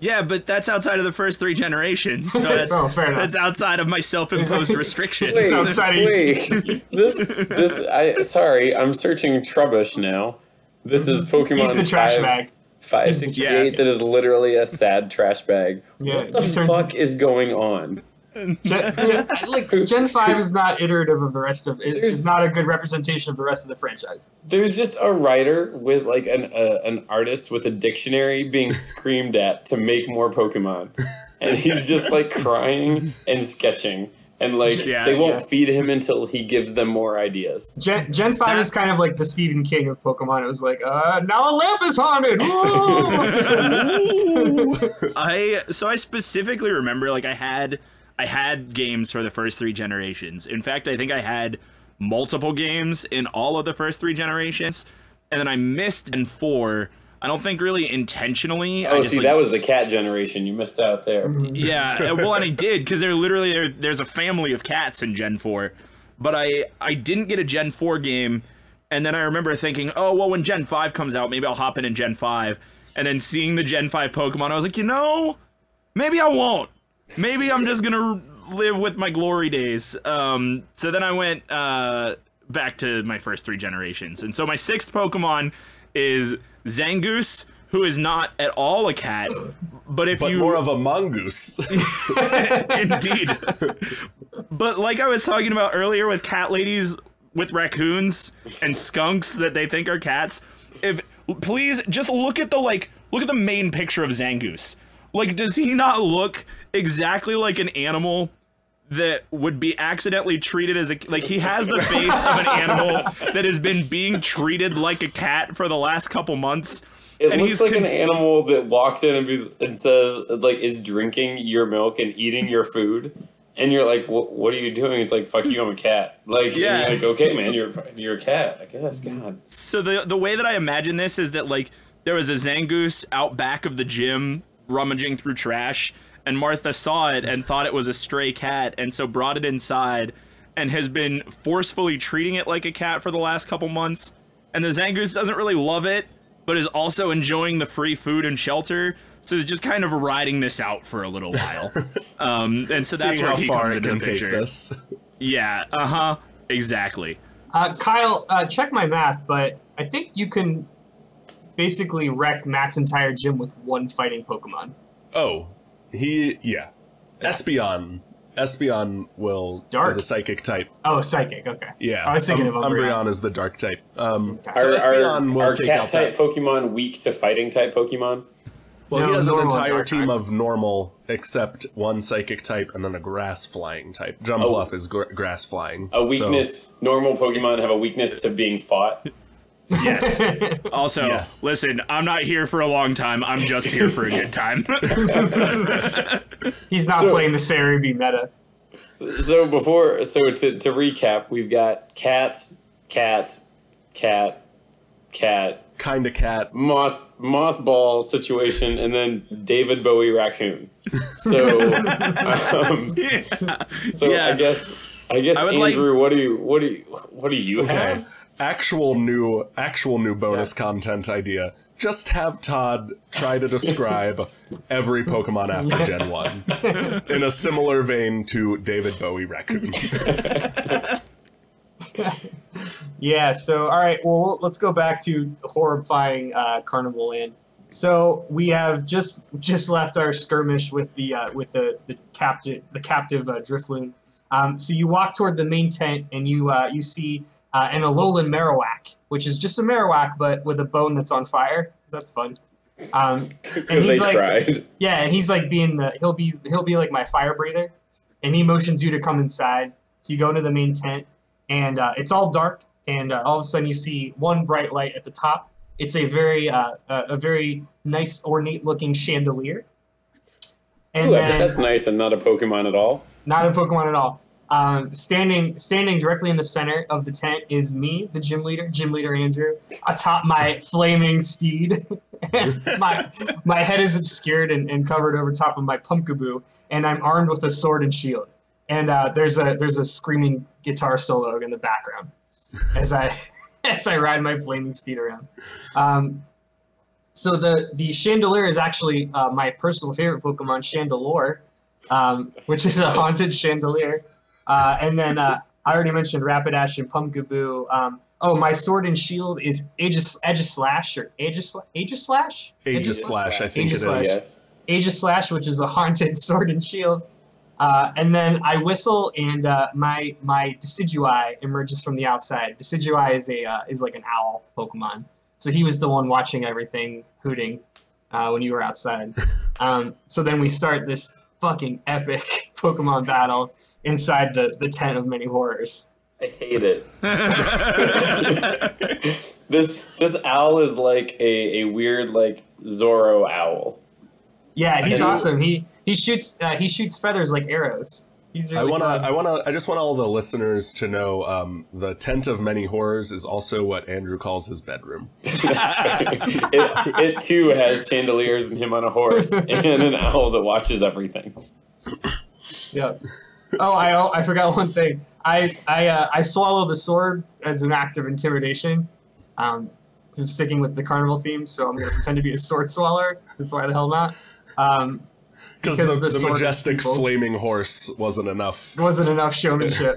Yeah, but that's outside of the first three generations, so that's, oh, fair enough. That's outside of my self-imposed restrictions. Wait, outside wait. this, this, I, sorry, I'm searching Trubbish now. This is Pokemon He's the trash five, bag. five sixty-eight yeah. That is literally a sad trash bag. Yeah, what the fuck is going on? Gen, gen, like, Gen five is not iterative of the rest of it. It's not a good representation of the rest of the franchise. There's just a writer with like an uh, an artist with a dictionary being screamed at to make more Pokemon, and he's just like crying and sketching, and like yeah, they won't yeah. feed him until he gives them more ideas. Gen, gen five is kind of like the Stephen King of Pokemon. It was like, uh, now a lamp is haunted. Whoa! I so I specifically remember like I had. I had games for the first three generations. In fact, I think I had multiple games in all of the first three generations, and then I missed Gen four. I don't think really intentionally. Oh, I just, see, like, that was the cat generation. You missed out there. Yeah, well, and I did, because they're literally they're, there's a family of cats in Gen four, but I I didn't get a Gen four game, and then I remember thinking, oh well, when Gen five comes out, maybe I'll hop in in Gen five, and then seeing the Gen five Pokemon, I was like, you know, maybe I won't. Maybe I'm just gonna live with my glory days. Um, so then I went uh, back to my first three generations. And so my sixth Pokemon is Zangoose, who is not at all a cat. But if but you... more of a mongoose. Indeed. But like I was talking about earlier with cat ladies with raccoons and skunks that they think are cats, if please just look at the, like, look at the main picture of Zangoose. Like, does he not look exactly like an animal that would be accidentally treated as a... Like, he has the face of an animal that has been being treated like a cat for the last couple months. It and looks he's like an animal that walks in and, be, and says, like, is drinking your milk and eating your food. And you're like, what are you doing? It's like, fuck you, I'm a cat. Like, yeah. And you're like, okay, man, you're, you're a cat. I guess, God. So the, the way that I imagine this is that, like, there was a Zangoose out back of the gym... rummaging through trash, and Martha saw it and thought it was a stray cat, and so brought it inside and has been forcefully treating it like a cat for the last couple months, and the Zangoose doesn't really love it but is also enjoying the free food and shelter, so it's just kind of riding this out for a little while. Um and so that's where he comes into the picture. Yeah, uh-huh, exactly. uh Kyle, uh check my math, but I think you can basically wreck Matt's entire gym with one fighting Pokemon. Oh, he, yeah. Espeon. Espeon will, is a psychic type. Oh, psychic, okay. Yeah. I was thinking um, of Umbreon. Umbreon is the dark type. Um, so are, Espeon are, will are take cat out type that. Pokemon weak to fighting type Pokemon? Well, no, he has an entire team type. of normal, except one psychic type and then a grass flying type. Jumpluff oh. is gr grass flying. A weakness, so. Normal Pokemon have a weakness to being fought. Yes. Also, yes. Listen, I'm not here for a long time. I'm just here for a good time. He's not so, playing the Cerebi meta. So before, so to, to recap, we've got cats, cats, cat, cat. Kind of cat. Moth, mothball situation, and then David Bowie raccoon. So, um, yeah. so yeah. I guess, I guess, I Andrew, like, what do you, what do you, what do you okay. have? Actual new, actual new bonus yeah. content idea. Just have Todd try to describe every Pokemon after Gen one in a similar vein to David Bowie raccoon. Yeah. So, all right. Well, let's go back to horrifying uh, Carnival Land. So we have just just left our skirmish with the uh, with the the captive the captive uh, Driftloon. Um, so you walk toward the main tent and you uh, you see. Uh, and Alolan Marowak, which is just a Marowak, but with a bone that's on fire. That's fun. Um, and he's like, tried. yeah, and he's like being the he'll be he'll be like my fire breather, and he motions you to come inside. So you go into the main tent, and uh, it's all dark. and uh, all of a sudden you see one bright light at the top. It's a very uh, a very nice, ornate-looking chandelier. And Ooh, then, that's nice, and not a Pokemon at all. Not a Pokemon at all. Um, standing standing directly in the center of the tent is me, the gym leader, gym leader Andrew, atop my flaming steed. my my head is obscured and, and covered over top of my Pumpkaboo, and I'm armed with a sword and shield. And uh, there's a there's a screaming guitar solo in the background as I as I ride my flaming steed around. Um, so the the Chandelure is actually uh, my personal favorite Pokemon, Chandelure, um, which is a haunted chandelier. Uh, and then uh, I already mentioned Rapidash and Pumpkaboo. Um, oh, my sword and shield is Aegis, Aegislash or Aegislash? Aegislash, Aegislash I think Aegislash. It is. Yes. Aegislash, which is a haunted sword and shield. Uh, and then I whistle, and uh, my my Decidueye emerges from the outside. Decidueye is a uh, is like an owl Pokemon, so he was the one watching everything, hooting uh, when you were outside. Um, so then we start this fucking epic Pokemon battle inside the, the tent of many horrors. I hate it. this this owl is like a, a weird like Zorro owl. Yeah, he's awesome. He he shoots uh, he shoots feathers like arrows. He's really I wanna good. I wanna I just want all the listeners to know um, the tent of many horrors is also what Andrew calls his bedroom. That's right. it, it too has chandeliers and him on a horse and an owl that watches everything. Yeah. Oh, I I forgot one thing. I I uh, I swallow the sword as an act of intimidation. Um, I'm sticking with the carnival theme, so I'm gonna pretend to be a sword swallower. That's why the hell not. Um, because the, the, the majestic flaming horse wasn't enough. Wasn't enough showmanship.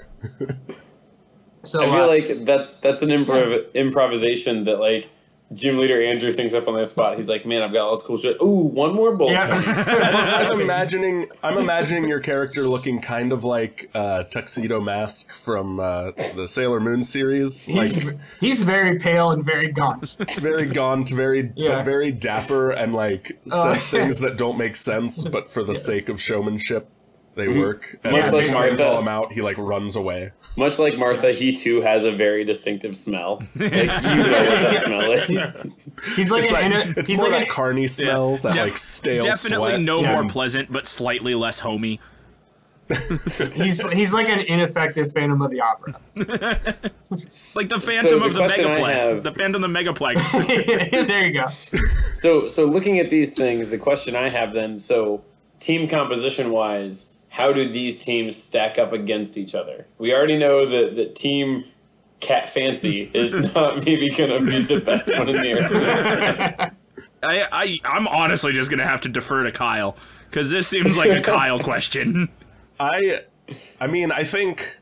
So I feel uh, like that's that's an improv improvisation that like gym leader Andrew thinks up on the spot. He's like, man, I've got all this cool shit. Ooh, one more bolt. Yeah. I'm imagining I'm imagining your character looking kind of like uh, Tuxedo Mask from uh, the Sailor Moon series. He's, like, he's very pale and very gaunt. Very gaunt, very yeah. very dapper, and like uh, says things that don't make sense, but for the yes. sake of showmanship, they work. And much like Martha, call him out, he like runs away. Much like Martha, he too has a very distinctive smell. Like, you know what that smell is. He's like it's an like, inner, it's he's more like that an, carny smell, yeah. that yeah. like stale Definitely sweat. no yeah. more pleasant, but slightly less homey. he's he's like an ineffective Phantom of the Opera. Like the Phantom so the of the Megaplex. Have... The Phantom of the Megaplex. There you go. So so looking at these things, the question I have then, so team composition wise, how do these teams stack up against each other? We already know that, that Team Cat Fancy is not maybe going to be the best one in the area. I, I, I'm honestly just going to have to defer to Kyle, because this seems like a Kyle question. I I mean, I think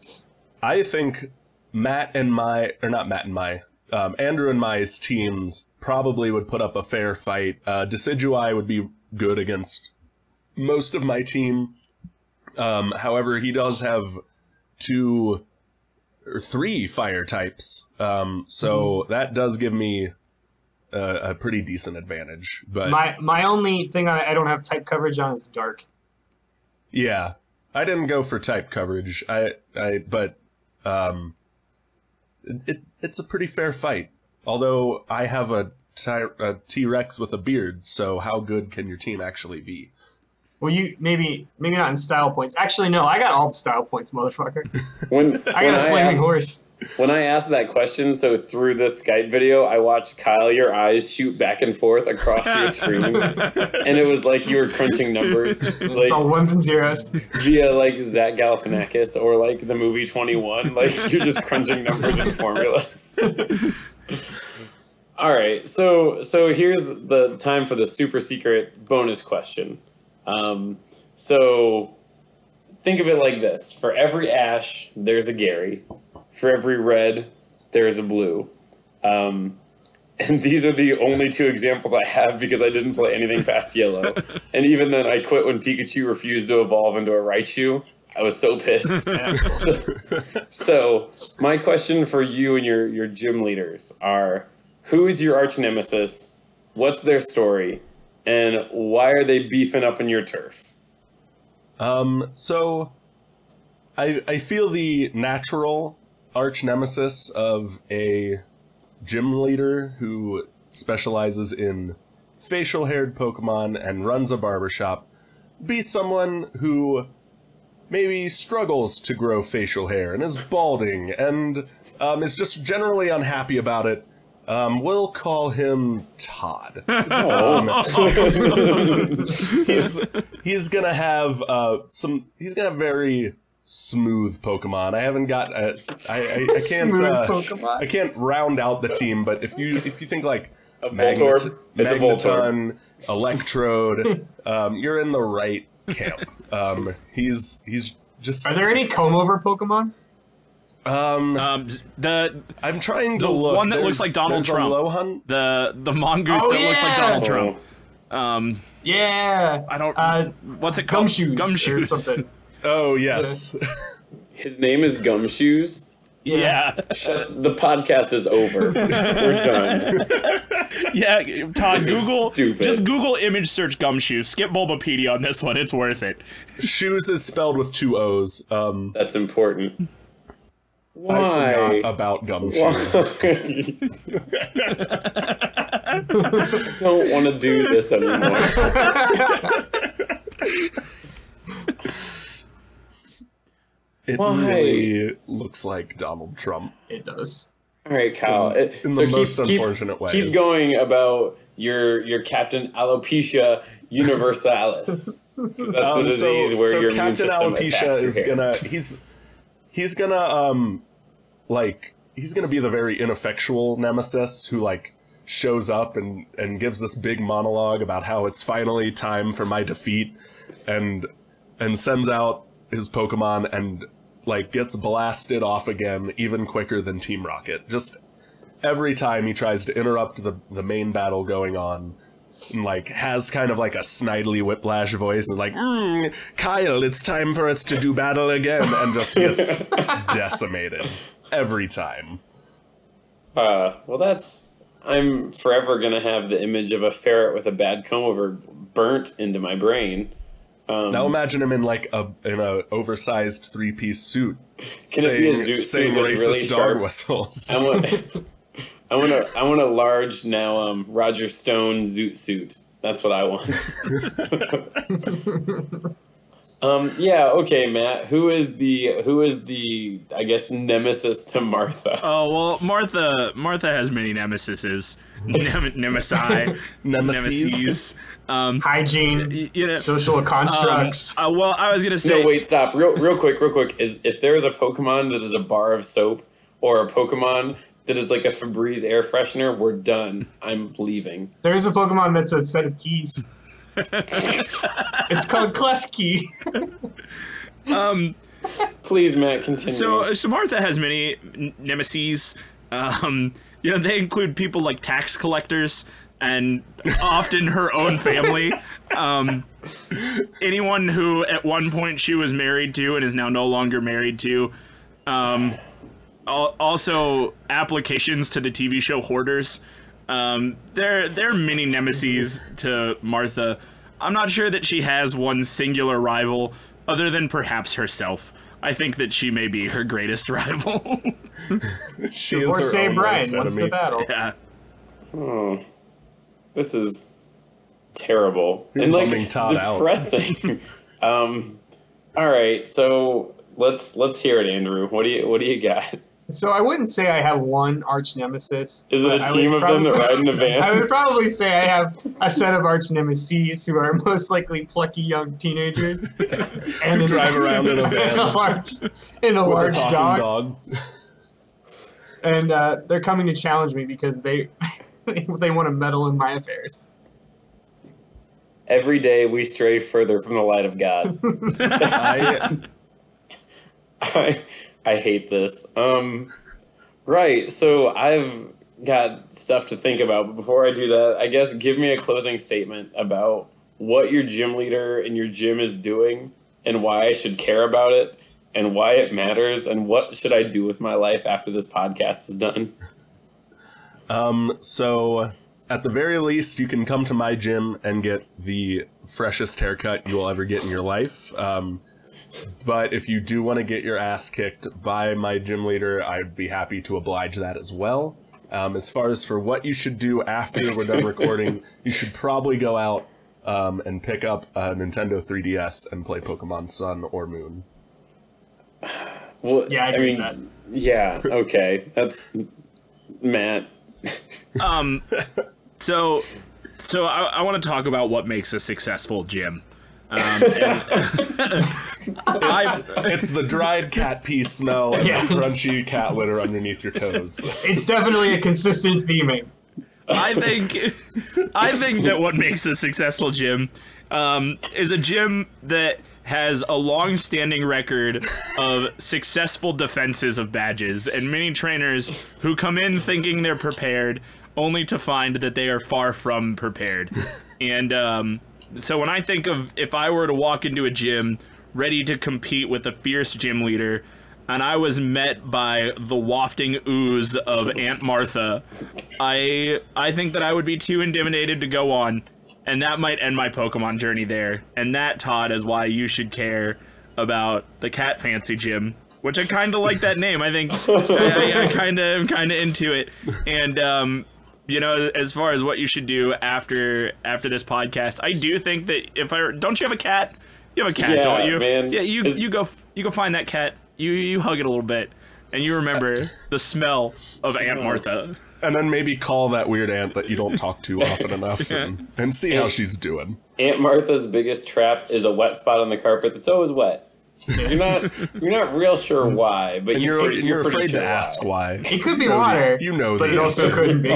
I think Matt and my, or not Matt and my, um, Andrew and my's teams probably would put up a fair fight. Uh, Decidueye would be good against most of my team. Um, however, he does have two or three fire types, um, so mm. that does give me a, a pretty decent advantage. But my my only thing I, I don't have type coverage on is dark. Yeah, I didn't go for type coverage. I I but um, it, it it's a pretty fair fight. Although I have a T-Rex with a beard, so how good can your team actually be? Well, you maybe maybe not in style points. Actually, no, I got all the style points, motherfucker. When, I got when a flaming asked, horse. When I asked that question, so through this Skype video, I watched Kyle, your eyes shoot back and forth across your screen, and it was like you were crunching numbers. Like, it's all ones and zeros. Via like Zach Galifianakis or like the movie twenty-one. Like you're just crunching numbers and formulas. All right, so so here's the time for the super secret bonus question. Um, so think of it like this. For every Ash, there's a Gary. For every Red, there's a Blue. Um, and these are the only two examples I have because I didn't play anything past Yellow. And even then, I quit when Pikachu refused to evolve into a Raichu. I was so pissed. So, my question for you and your, your gym leaders are, who is your arch nemesis? What's their story? And why are they beefing up in your turf? Um, so I I feel the natural arch nemesis of a gym leader who specializes in facial haired Pokemon and runs a barbershop be someone who maybe struggles to grow facial hair and is balding and um, is just generally unhappy about it. Um, we'll call him Todd. Oh. he's he's gonna have uh, some. He's gonna have very smooth Pokemon. I haven't got. Uh, I, I I can't. Uh, I can't round out the team. But if you if you think like a Magnet, Magneton, Electrode, um, you're in the right camp. Um, he's he's just. Are there just any comb over Pokemon? Um, um, the I'm trying to the look. One that there's, looks like Donald Trump. Lohan? The the mongoose oh, that yeah! looks like Donald Trump. Um, yeah. I don't. Uh, what's it called? Gumshoos. Gumshoos. Or something. Oh yes. Yeah. His name is Gumshoes. Yeah. yeah. The podcast is over. We're done. Yeah, Todd. This Google. Just Google image search Gumshoes. Skip Bulbapedia on this one. It's worth it. Shoes is spelled with two O's. Um, that's important. Why? I forgot about Gumshoes. I don't want to do this anymore. It Why? really looks like Donald Trump. It does. All right, Kyle. In, in so the keep, most unfortunate keep, ways. Keep going about your your Captain Alopecia Universalis. That's um, the disease so, where so your immune system Alopecia attacks your is hair. gonna. He's. He's gonna, um, like, he's gonna be the very ineffectual nemesis who, like, shows up and, and gives this big monologue about how it's finally time for my defeat, and and sends out his Pokemon and, like, gets blasted off again even quicker than Team Rocket. Just every time he tries to interrupt the, the main battle going on, and, like, has kind of like a snidely Whiplash voice and like, mm, Kyle, it's time for us to do battle again, and just gets decimated every time. Uh, well, that's, I'm forever gonna have the image of a ferret with a bad comb over burnt into my brain. Um, now imagine him in like a in a oversized three-piece suit, can saying, it be a zoo saying racist really dog whistles. I want I want a, I want a large, now, um, Roger Stone zoot suit. That's what I want. um, yeah, okay, Matt. Who is the, who is the, I guess, nemesis to Martha? Oh, well, Martha, Martha has many nemesises. Nem nemesi. Nemeses. Um, Hygiene. You know, social constructs. Um, uh, well, I was going to say. No, wait, stop. Real, real quick, real quick. Is, if there is a Pokemon that is a bar of soap or a Pokemon that is like a Febreze air freshener, we're done. I'm leaving. There is a Pokemon that's a set of keys. It's called Clef Key. um, Please, Matt, continue. So, so Martha has many nemeses. Um, you know, they include people like tax collectors and often her own family. Um, anyone who at one point she was married to and is now no longer married to. Um... Also, applications to the T V show Hoarders. Um, they're, they're mini nemeses to Martha. I'm not sure that she has one singular rival, other than perhaps herself. I think that she may be her greatest rival. She is her own worst enemy. What's the battle? Yeah. Hmm. This is terrible. You're and, like, depressing. um, all right, so let's, let's hear it, Andrew. What do you, what do you got? So I wouldn't say I have one arch nemesis. Is it a team of them that ride in the van? I would probably say I have a set of arch nemeses who are most likely plucky young teenagers. And who drive around in a van. In a large, in a large dog. dog. And uh, they're coming to challenge me because they they want to meddle in my affairs. Every day we stray further from the light of God. I, I... I hate this. Um, right, so I've got stuff to think about, but before I do that, I guess give me a closing statement about what your gym leader in your gym is doing and why I should care about it and why it matters and what should I do with my life after this podcast is done. Um, so at the very least, you can come to my gym and get the freshest haircut you will ever get in your life. Um, But if you do want to get your ass kicked by my gym leader, I'd be happy to oblige that as well. Um, as far as for what you should do after we're done recording, you should probably go out um, and pick up a Nintendo three D S and play Pokemon Sun or Moon. Well, yeah, I, I mean, that. yeah, okay, that's Matt. um, so, so I, I want to talk about what makes a successful gym. Um, and, it's, it's the dried cat pee smell and yeah. the crunchy cat litter underneath your toes. It's definitely a consistent theming. I think, I think that what makes a successful gym um, is a gym that has a long-standing record of successful defenses of badges, and many trainers who come in thinking they're prepared only to find that they are far from prepared. And um, so when I think of if I were to walk into a gym ready to compete with a fierce gym leader, and I was met by the wafting ooze of Aunt Martha, I, I think that I would be too intimidated to go on. And that might end my Pokemon journey there. And that, Todd, is why you should care about the Cat Fancy Gym, which I kind of like that name. I think I, I, I kind of am kind of into it. And, um, you know, as far as what you should do after after this podcast, I do think that if I don't you have a cat? You have a cat, yeah, don't you? Man. Yeah, you is... you go you go find that cat. You you hug it a little bit, and you remember the smell of Aunt Martha. And then maybe call that weird aunt that you don't talk to often enough yeah. and, and see aunt, how she's doing. Aunt Martha's biggest trap is a wet spot on the carpet that's always wet. You're not you're not real sure why, but and you're you're, you're, you're afraid sure to ask why. why. It could be you know, water. You know But it also couldn't be.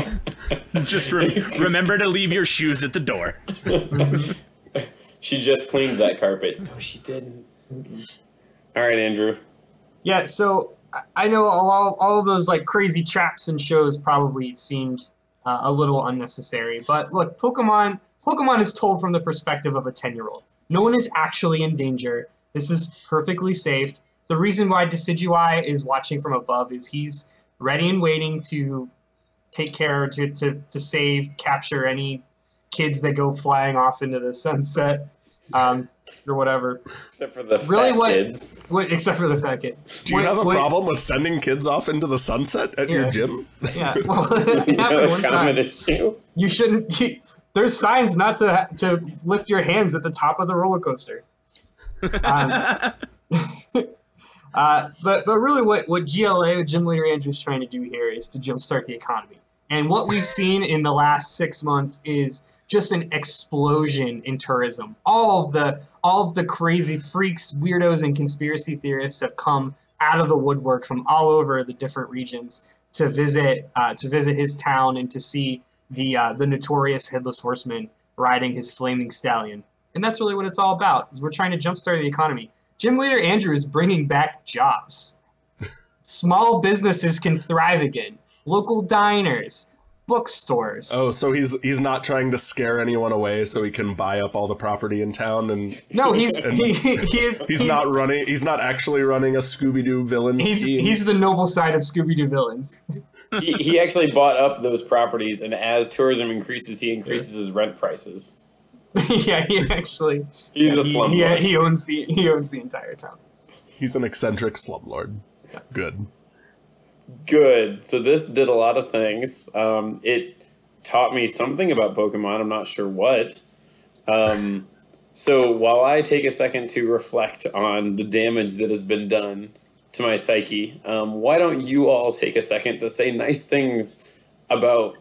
Just re remember to leave your shoes at the door. She just cleaned that carpet. No, she didn't. All right, Andrew. Yeah, so I know all, all of those like crazy traps and shows probably seemed uh, a little unnecessary, but look, Pokemon Pokemon is told from the perspective of a ten-year-old. No one is actually in danger. This is perfectly safe. The reason why Decidueye is watching from above is he's ready and waiting to take care, to, to, to save, capture any kids that go flying off into the sunset. Um, or whatever. Except for the really fat what, kids. What, except for the fat kid. Do you what, have a what, problem with sending kids off into the sunset at yeah. your gym? Yeah, well, that you happened one time. Issue? You shouldn't... You, there's signs not to to lift your hands at the top of the roller coaster. Um, uh, but, but really what, what G L A, Gym Leader Andrew, is trying to do here is to jumpstart the economy. And what we've seen in the last six months is... just an explosion in tourism. All of the all of the crazy freaks, weirdos, and conspiracy theorists have come out of the woodwork from all over the different regions to visit uh, to visit his town and to see the uh, the notorious headless horseman riding his flaming stallion. And that's really what it's all about. Is we're trying to jumpstart the economy. Gym Leader Andrew is bringing back jobs. Small businesses can thrive again. Local diners. Bookstores. Oh, so he's he's not trying to scare anyone away, so he can buy up all the property in town and no, he's and he, he is, he's, he's not running. He's not actually running a Scooby-Doo villain. He's scheme. he's the noble side of Scooby-Doo villains. he, he actually bought up those properties, and as tourism increases, he increases his rent prices. yeah, he actually he's yeah, a slumlord. Yeah, he, he owns the he owns the entire town. He's an eccentric slumlord. Yeah. Good. Good. So this did a lot of things. Um, it taught me something about Pokemon. I'm not sure what. Um, so while I take a second to reflect on the damage that has been done to my psyche, um, why don't you all take a second to say nice things about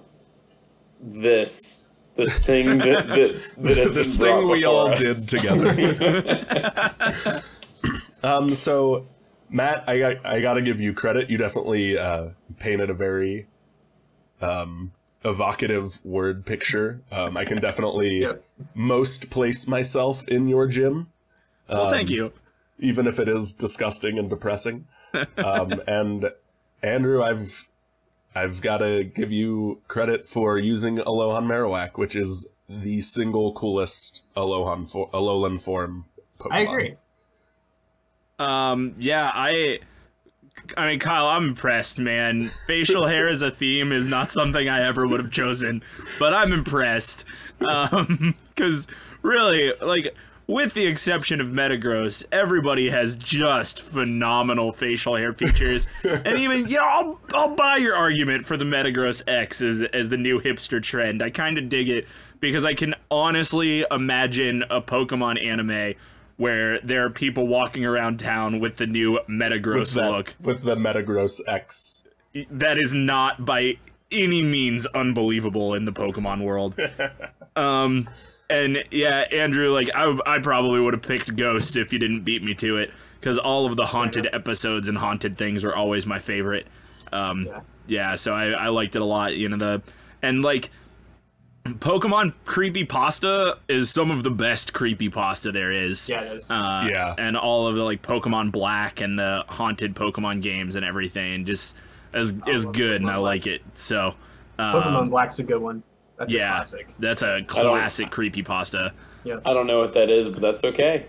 this this thing that that, that has this been thing we all us. did together. um. So. Matt, I got, I gotta give you credit. You definitely uh, painted a very um, evocative word picture. Um, I can definitely yep. most place myself in your gym. Um, well, thank you. Even if it is disgusting and depressing. Um, and Andrew, I've I've gotta give you credit for using Alolan Marowak, which is the single coolest Alolan for Alolan form Pokemon. I agree. Um, yeah, I, I mean, Kyle, I'm impressed, man. Facial hair as a theme is not something I ever would have chosen, but I'm impressed. Um, cause really, like, with the exception of Metagross, everybody has just phenomenal facial hair features. And even, you know, I'll, I'll buy your argument for the Metagross X as, as the new hipster trend. I kind of dig it because I can honestly imagine a Pokemon anime where there are people walking around town with the new Metagross with that, look. With the Metagross X. That is not by any means unbelievable in the Pokemon world. um... And yeah, Andrew, like, I, I probably would have picked Ghosts if you didn't beat me to it, because all of the haunted episodes and haunted things were always my favorite. Um, yeah. yeah, so I, I liked it a lot, you know, the, and like, Pokemon Creepypasta is some of the best Creepypasta there is. Yeah, it is. Uh, yeah. And all of the, like, Pokemon Black and the haunted Pokemon games and everything just is, is good, Pokemon and I like Black. It, so. Um, Pokemon Black's a good one. That's yeah, a classic. That's a classic creepypasta. Yeah. I don't know what that is, but that's okay.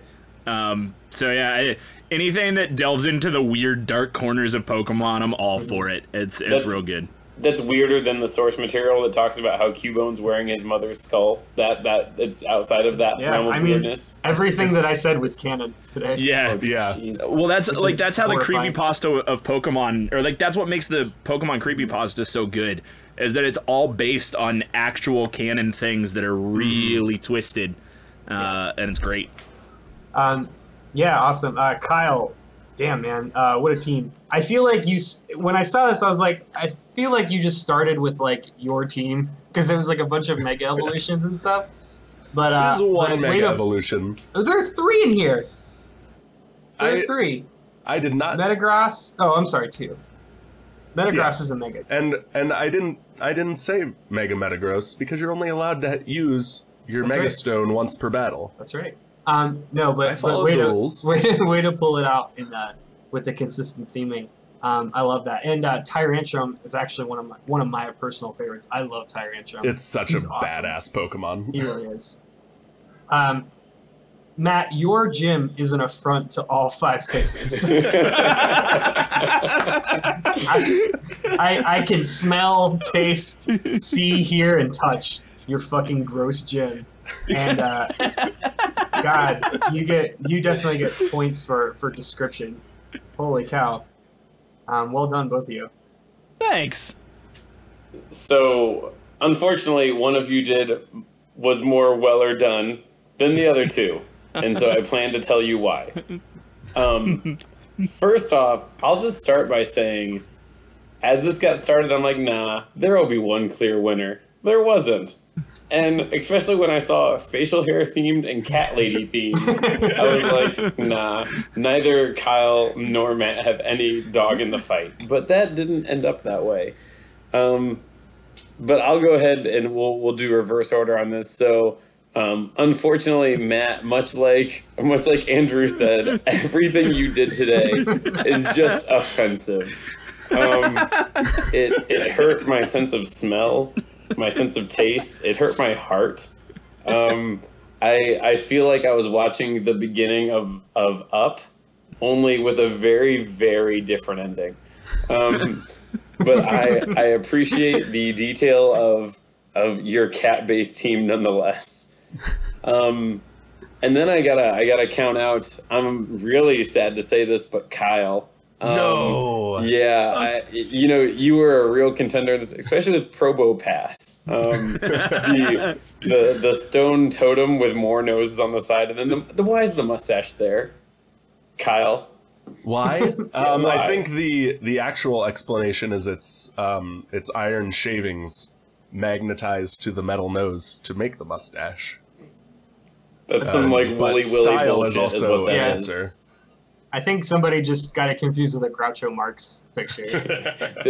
Um, so yeah, I, anything that delves into the weird dark corners of Pokemon, I'm all for it. It's it's that's, real good. That's weirder than the source material that talks about how Cubone's wearing his mother's skull. That that it's outside of that yeah, realm of I mean, weirdness. Everything that I said was canon today. Yeah, oh, yeah. Geez. Well, that's Which like that's how horrifying. The creepypasta of Pokemon, or like that's what makes the Pokemon creepypasta so good. Is that it's all based on actual canon things that are really twisted, uh, and it's great. Um, yeah, awesome. Uh, Kyle, damn man, uh, what a team! I feel like you. When I saw this, I was like, I feel like you just started with like your team because it was like a bunch of mega evolutions and stuff. But uh, there's one but mega evolution. Of, there are three in here. There I, are three. I did not. Metagross. Oh, I'm sorry, two. Metagross yeah. is a mega. Team. And and I didn't. I didn't say Mega Metagross because you're only allowed to use your That's Mega right. Stone once per battle. That's right. Um, no, but, I but way, to, way, to, way to pull it out in uh, with the consistent theming. Um, I love that. And uh, Tyrantrum is actually one of my, one of my personal favorites. I love Tyrantrum. It's such He's a awesome. badass Pokemon. He really is. Um, Matt, your gym is an affront to all five senses. I, I, I can smell, taste, see, hear, and touch your fucking gross gym. And uh, God, you get you definitely get points for for description. Holy cow! Um, well done, both of you. Thanks. So, unfortunately, one of you did was more weller done than the other two. And so I plan to tell you why. Um, first off, I'll just start by saying, as this got started, I'm like, nah, there will be one clear winner. There wasn't. And especially when I saw facial hair themed and cat lady themed, I was like, nah, neither Kyle nor Matt have any dog in the fight. But that didn't end up that way. Um, but I'll go ahead and we'll, we'll do reverse order on this. So... Um, unfortunately, Matt, much like much like Andrew said, everything you did today is just offensive. Um, it, it hurt my sense of smell, my sense of taste. It hurt my heart. Um, I I feel like I was watching the beginning of, of Up, only with a very, very different ending. Um, but I, I appreciate the detail of, of your cat-based team nonetheless. Um, and then I gotta, I gotta count out. I'm really sad to say this, but Kyle. Um, no. Yeah, I, you know, you were a real contender in this, especially with Probopass, um, the, the the stone totem with more noses on the side, and then the, the why is the mustache there, Kyle? Why? um, why? I think the the actual explanation is it's um, it's iron shavings magnetized to the metal nose to make the mustache. That's some um, like Willy Willy style is also is an answer. I think somebody just got it confused with a Groucho Marx picture.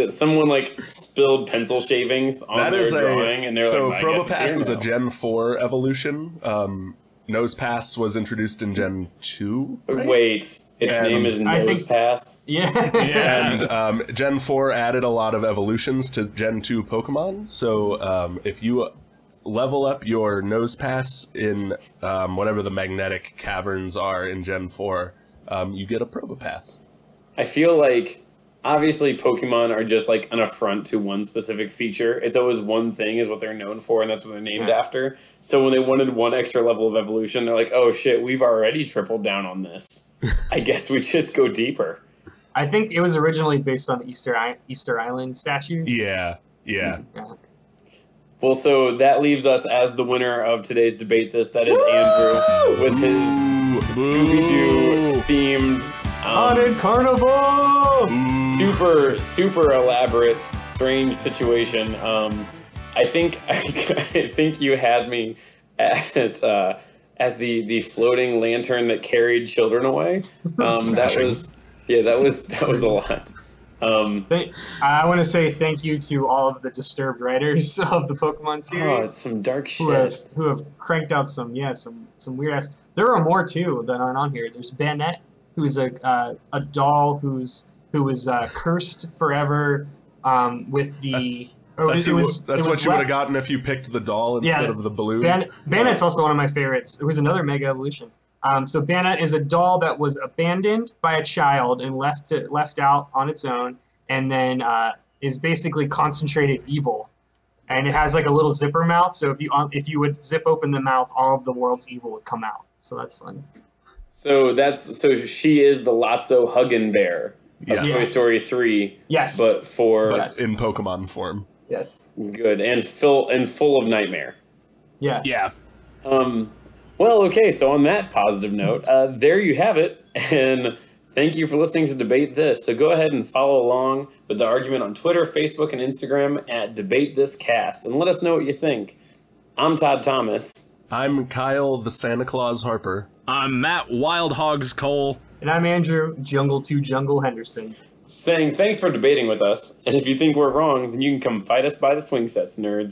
Someone like spilled pencil shavings on that their is drawing, a, and they're so like, "So Probopass is a Gen Four evolution. Um, Nosepass was introduced in Gen Two. Right? Wait, its and name is Nosepass. Yeah. yeah. And um, Gen Four added a lot of evolutions to Gen Two Pokemon. So um, if you level up your Nosepass in um, whatever the magnetic caverns are in Gen four, um, you get a Probopass. I feel like obviously Pokemon are just like an affront to one specific feature. It's always one thing is what they're known for, and that's what they're named after. So when they wanted one extra level of evolution, they're like, oh shit, we've already tripled down on this. I guess we just go deeper. I think it was originally based on the Easter, I Easter Island statues. Yeah, yeah. yeah. Well, so that leaves us as the winner of today's Debate This. That is Woo! Andrew with his Scooby-Doo themed um, Haunted Carnival! Super, super elaborate, strange situation. Um, I think I, I think you had me at uh, at the the floating lantern that carried children away. Um, that was yeah, that was that was a lot. Um, I want to say thank you to all of the disturbed writers of the Pokemon series. Oh, it's some dark shit. Who have, who have cranked out some, yeah, some, some weird ass. There are more too that aren't on here. There's Banette, who's a uh, a doll who's who was uh, cursed forever um, with the. That's, or that's, it was, that's it was what you would have gotten if you picked the doll instead yeah, of the balloon. Ban Banette's also one of my favorites. It was another Mega Evolution. Um, so Banette is a doll that was abandoned by a child and left to, left out on its own, and then uh, is basically concentrated evil. And it has like a little zipper mouth, so if you if you would zip open the mouth, all of the world's evil would come out. So that's fun. So that's so she is the Lotso Huggin' Bear of yes. Toy Story three. Yes, but for but yes. in Pokemon form. Yes. Good and full and full of nightmare. Yeah. Yeah. Um. Well, okay, so on that positive note, uh, there you have it, and thank you for listening to Debate This. So go ahead and follow along with the argument on Twitter, Facebook, and Instagram at DebateThisCast, and let us know what you think. I'm Todd Thomas. I'm Kyle the Santa Claus Harper. I'm Matt Wild Hogs Cole. And I'm Andrew Jungle to Jungle Henderson. Saying thanks for debating with us, and if you think we're wrong, then you can come fight us by the swing sets, nerds.